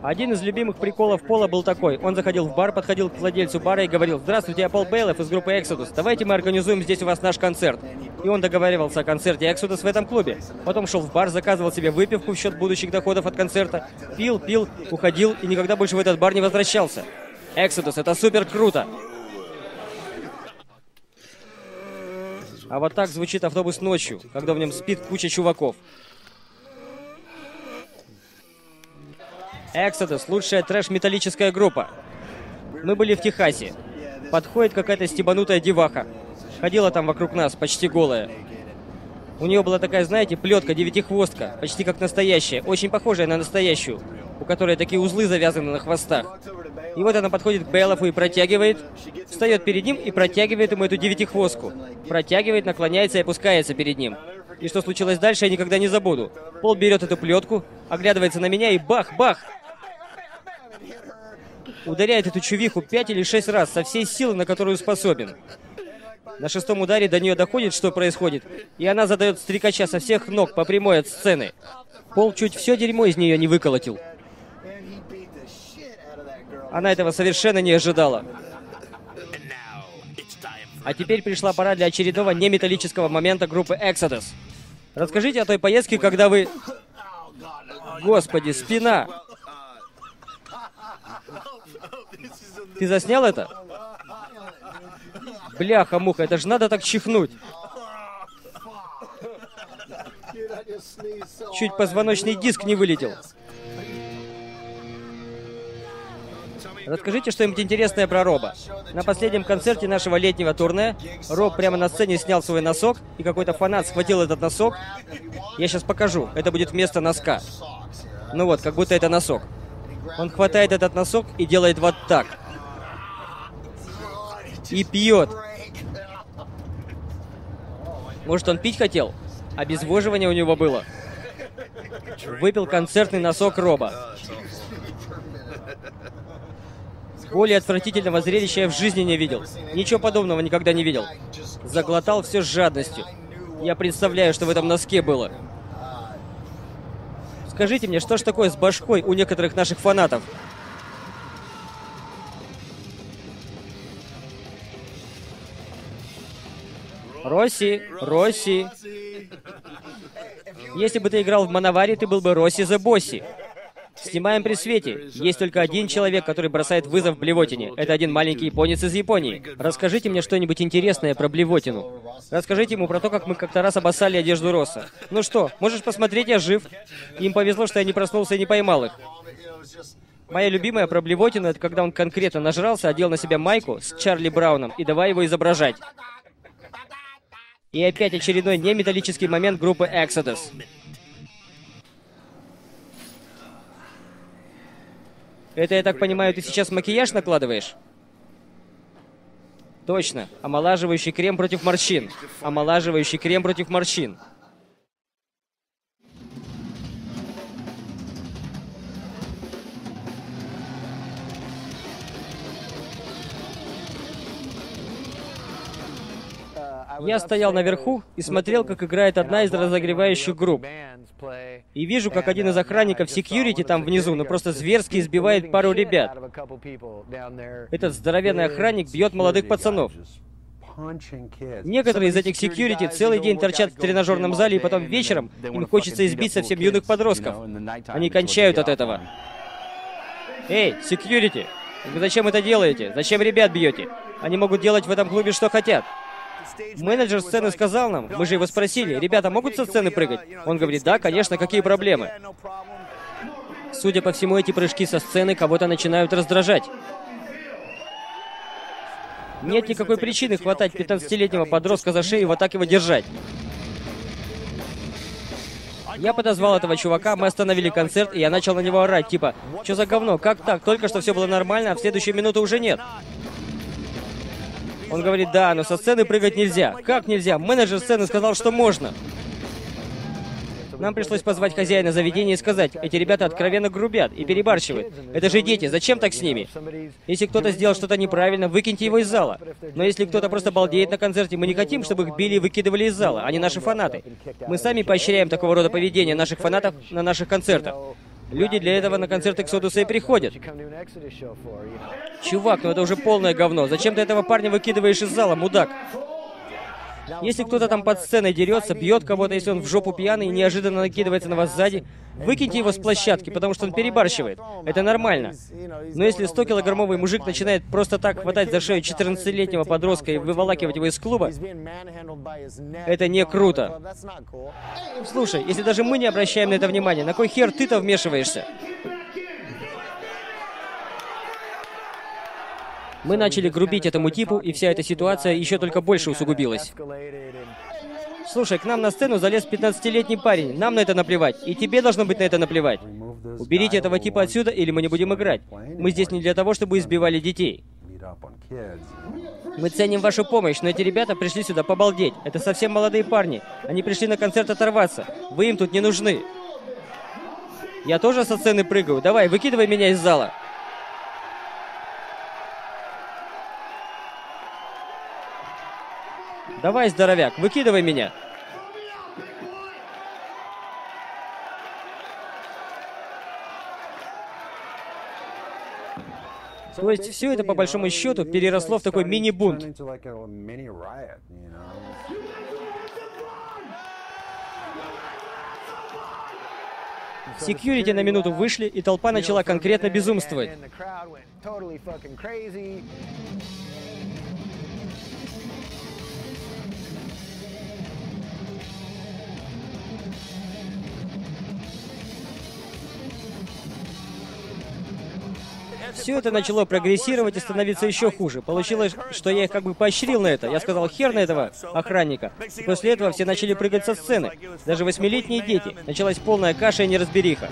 Один из любимых приколов Пола был такой. Он заходил в бар, подходил к владельцу бара и говорил: «Здравствуйте, я Пол Белов из группы Exodus. Давайте мы организуем здесь у вас наш концерт». И он договаривался о концерте Exodus в этом клубе. Потом шел в бар, заказывал себе выпивку в счет будущих доходов от концерта. Пил, пил, уходил и никогда больше в этот бар не возвращался. Exodus — это супер круто! А вот так звучит автобус ночью, когда в нем спит куча чуваков. Exodus — лучшая трэш-металлическая группа. Мы были в Техасе. Подходит какая-то стебанутая деваха. Ходила там вокруг нас, почти голая. У нее была такая, знаете, плетка, девятихвостка, почти как настоящая, очень похожая на настоящую, у которой такие узлы завязаны на хвостах. И вот она подходит к Беллофу и протягивает, встает перед ним и протягивает ему эту девятихвостку. Протягивает, наклоняется и опускается перед ним. И что случилось дальше, я никогда не забуду. Пол берет эту плетку, оглядывается на меня и бах-бах! Ударяет эту чувиху пять или шесть раз со всей силы, на которую способен. На шестом ударе до нее доходит, что происходит, и она задает стрекача со всех ног по прямой от сцены. Пол чуть все дерьмо из нее не выколотил. Она этого совершенно не ожидала. А теперь пришла пора для очередного неметаллического момента группы Exodus. Расскажите о той поездке, когда вы... Господи, спина! Ты заснял это? Бляха-муха, это же надо так чихнуть. Чуть позвоночный диск не вылетел. Расскажите что-нибудь интересное про Роба. На последнем концерте нашего летнего турне Роб прямо на сцене снял свой носок, и какой-то фанат схватил этот носок. Я сейчас покажу, это будет вместо носка. Ну вот, как будто это носок. Он хватает этот носок и делает вот так. И пьет. Может, он пить хотел? Обезвоживание у него было. Выпил концертный носок Роба. Более отвратительного зрелища я в жизни не видел. Ничего подобного никогда не видел. Заглотал все с жадностью. Я представляю, что в этом носке было. Скажите мне, что ж такое с башкой у некоторых наших фанатов? Росси, Росси. Если бы ты играл в Мановаре, ты был бы Росси the Bossy. Снимаем при свете. Есть только один человек, который бросает вызов блевотине. Это один маленький японец из Японии. Расскажите мне что-нибудь интересное про блевотину. Расскажите ему про то, как мы как-то раз обоссали одежду Росса. Ну что, можешь посмотреть, я жив. Им повезло, что я не проснулся и не поймал их. Моя любимая про блевотину — это когда он конкретно нажрался, одел на себя майку с Чарли Брауном и давай его изображать. И опять очередной неметаллический момент группы Exodus. Это, я так понимаю, ты сейчас макияж накладываешь? Точно. Омолаживающий крем против морщин. Омолаживающий крем против морщин. Я стоял наверху и смотрел, как играет одна из разогревающих групп. И вижу, как один из охранников секьюрити там внизу, ну просто зверски избивает пару ребят. Этот здоровенный охранник бьет молодых пацанов. Некоторые из этих секьюрити целый день торчат в тренажерном зале, и потом вечером им хочется избить совсем юных подростков. Они кончают от этого. Эй, секьюрити, вы зачем это делаете? Зачем ребят бьете? Они могут делать в этом клубе, что хотят. Менеджер сцены сказал нам, мы же его спросили, ребята могут со сцены прыгать? Он говорит, да, конечно, какие проблемы? Судя по всему, эти прыжки со сцены кого-то начинают раздражать. Нет никакой причины хватать пятнадцатилетнего подростка за шею и вот так его держать. Я подозвал этого чувака, мы остановили концерт, и я начал на него орать, типа, что за говно, как так, только что все было нормально, а в следующую минуту уже нет. Он говорит, да, но со сцены прыгать нельзя. Как нельзя? Менеджер сцены сказал, что можно. Нам пришлось позвать хозяина заведения и сказать, эти ребята откровенно грубят и перебарщивают. Это же дети, зачем так с ними? Если кто-то сделал что-то неправильно, выкиньте его из зала. Но если кто-то просто балдеет на концерте, мы не хотим, чтобы их били и выкидывали из зала, они наши фанаты. Мы сами поощряем такого рода поведение наших фанатов на наших концертах. Люди для этого на концерт Exodus и приходят. Чувак, ну это уже полное говно. Зачем ты этого парня выкидываешь из зала, мудак? Если кто-то там под сценой дерется, бьет кого-то, если он в жопу пьяный и неожиданно накидывается на вас сзади, выкиньте его с площадки, потому что он перебарщивает. Это нормально. Но если стокилограммовый мужик начинает просто так хватать за шею четырнадцатилетнего подростка и выволакивать его из клуба, это не круто. Слушай, если даже мы не обращаем на это внимания, на кой хер ты-то вмешиваешься? Мы начали грубить этому типу, и вся эта ситуация еще только больше усугубилась. Слушай, к нам на сцену залез пятнадцатилетний парень, нам на это наплевать, и тебе должно быть на это наплевать. Уберите этого типа отсюда, или мы не будем играть. Мы здесь не для того, чтобы избивали детей. Мы ценим вашу помощь, но эти ребята пришли сюда побалдеть. Это совсем молодые парни. Они пришли на концерт оторваться. Вы им тут не нужны. Я тоже со сцены прыгаю. Давай, выкидывай меня из зала. Давай, здоровяк, выкидывай меня. То есть все это, по большому счету, переросло в такой мини-бунт. Секьюрити на минуту вышли, и толпа начала конкретно безумствовать. Все это начало прогрессировать и становиться еще хуже. Получилось, что я их как бы поощрил на это. Я сказал, хер на этого охранника. И после этого все начали прыгать со сцены. Даже восьмилетние дети. Началась полная каша и неразбериха.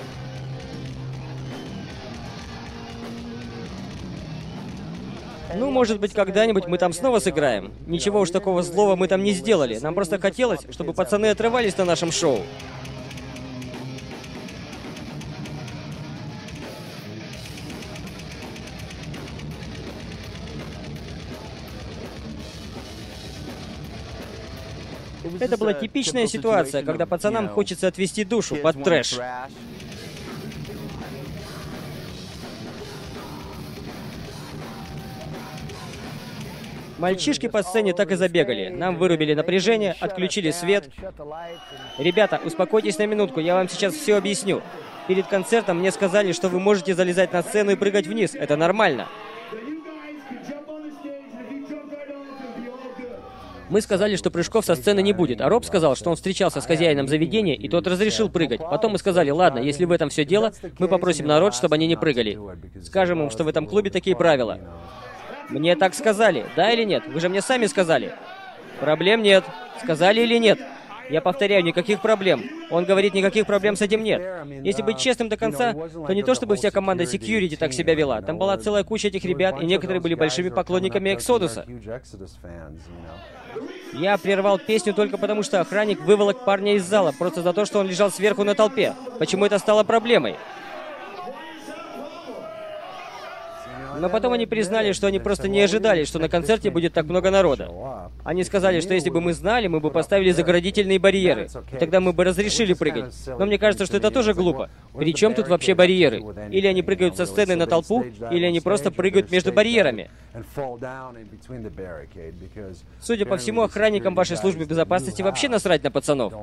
Ну, может быть, когда-нибудь мы там снова сыграем. Ничего уж такого злого мы там не сделали. Нам просто хотелось, чтобы пацаны отрывались на нашем шоу. Это была типичная ситуация, когда пацанам хочется отвести душу под трэш. Мальчишки по сцене так и забегали. Нам вырубили напряжение, отключили свет. Ребята, успокойтесь на минутку, я вам сейчас все объясню. Перед концертом мне сказали, что вы можете залезать на сцену и прыгать вниз. Это нормально. Мы сказали, что прыжков со сцены не будет, а Роб сказал, что он встречался с хозяином заведения, и тот разрешил прыгать. Потом мы сказали, ладно, если в этом все дело, мы попросим народ, чтобы они не прыгали. Скажем им, что в этом клубе такие правила. Мне так сказали, да или нет? Вы же мне сами сказали. Проблем нет. Сказали или нет? Я повторяю, никаких проблем. Он говорит, никаких проблем с этим нет. Если быть честным до конца, то не то, чтобы вся команда Security так себя вела. Там была целая куча этих ребят, и некоторые были большими поклонниками Exodus. Я прервал песню только потому, что охранник выволок парня из зала, просто за то, что он лежал сверху на толпе. Почему это стало проблемой? Но потом они признали, что они просто не ожидали, что на концерте будет так много народа. Они сказали, что если бы мы знали, мы бы поставили заградительные барьеры. Тогда мы бы разрешили прыгать. Но мне кажется, что это тоже глупо. При чем тут вообще барьеры? Или они прыгают со сцены на толпу, или они просто прыгают между барьерами. Судя по всему, охранникам вашей службы безопасности вообще насрать на пацанов.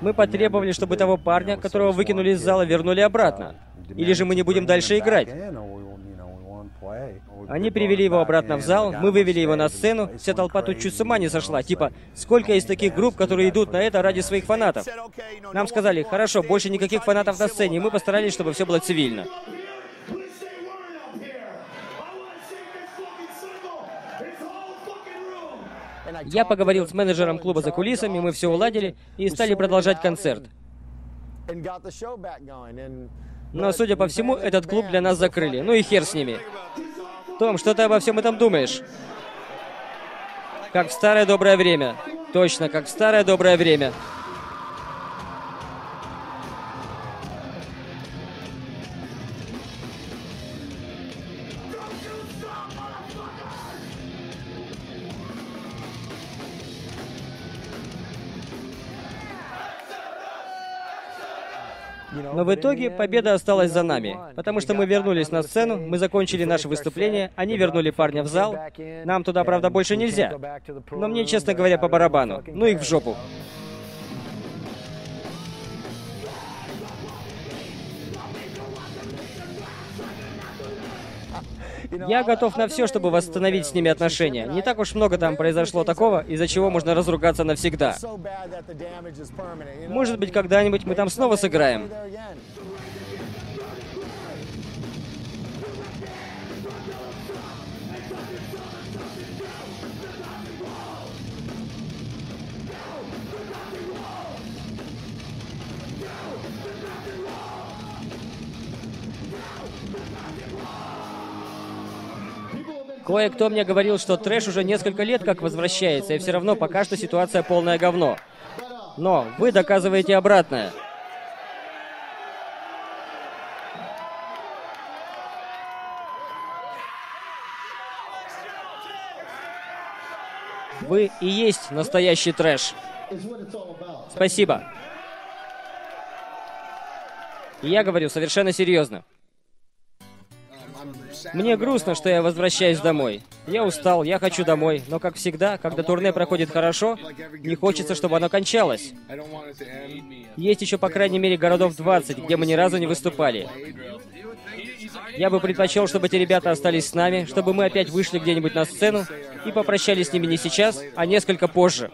Мы потребовали, чтобы того парня, которого выкинули из зала, вернули обратно. Или же мы не будем дальше играть. Они привели его обратно в зал, мы вывели его на сцену, вся толпа тут чуть с ума не сошла. Типа, сколько из таких групп, которые идут на это ради своих фанатов? Нам сказали, хорошо, больше никаких фанатов на сцене, и мы постарались, чтобы все было цивильно. Я поговорил с менеджером клуба за кулисами, мы все уладили и стали продолжать концерт. Но, судя по всему, этот клуб для нас закрыли. Ну и хер с ними. Том, что ты обо всем этом думаешь? Как в старое доброе время. Точно, как в старое доброе время. Но в итоге победа осталась за нами, потому что мы вернулись на сцену, мы закончили наше выступление, они вернули парня в зал. Нам туда, правда, больше нельзя. Но мне, честно говоря, по барабану. Ну их в жопу. Я готов на все, чтобы восстановить с ними отношения. Не так уж много там произошло такого, из-за чего можно разругаться навсегда. Может быть, когда-нибудь мы там снова сыграем. Кое-кто мне говорил, что трэш уже несколько лет как возвращается, и все равно пока что ситуация полное говно. Но вы доказываете обратное. Вы и есть настоящий трэш. Спасибо. И я говорю совершенно серьезно. Мне грустно, что я возвращаюсь домой. Я устал, я хочу домой, но, как всегда, когда турне проходит хорошо, не хочется, чтобы оно кончалось. Есть еще, по крайней мере, городов двадцать, где мы ни разу не выступали. Я бы предпочел, чтобы эти ребята остались с нами, чтобы мы опять вышли где-нибудь на сцену и попрощались с ними не сейчас, а несколько позже.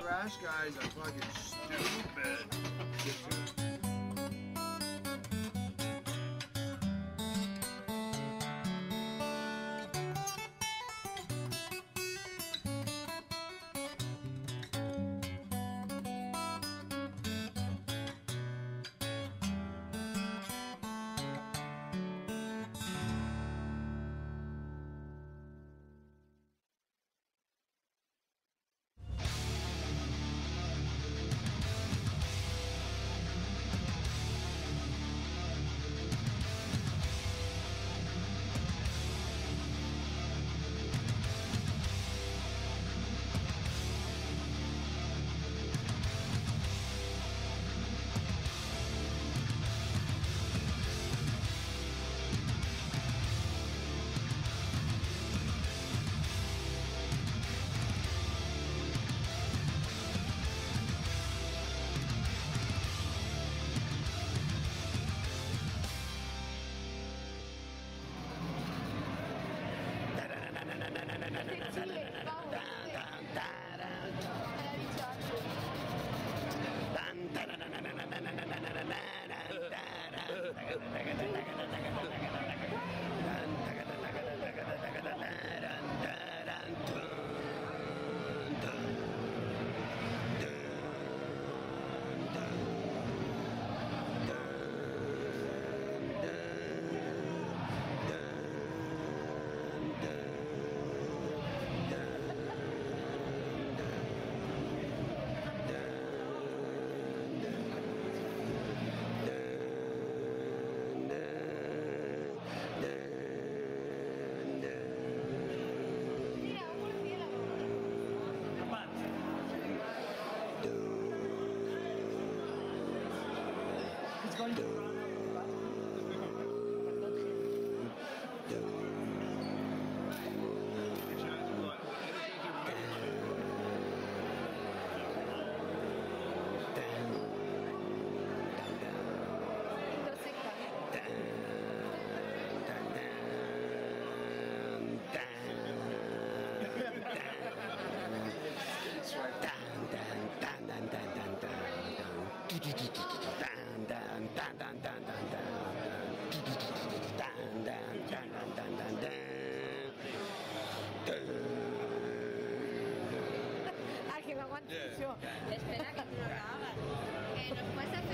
Espera que no lo hagas. Que nos pasa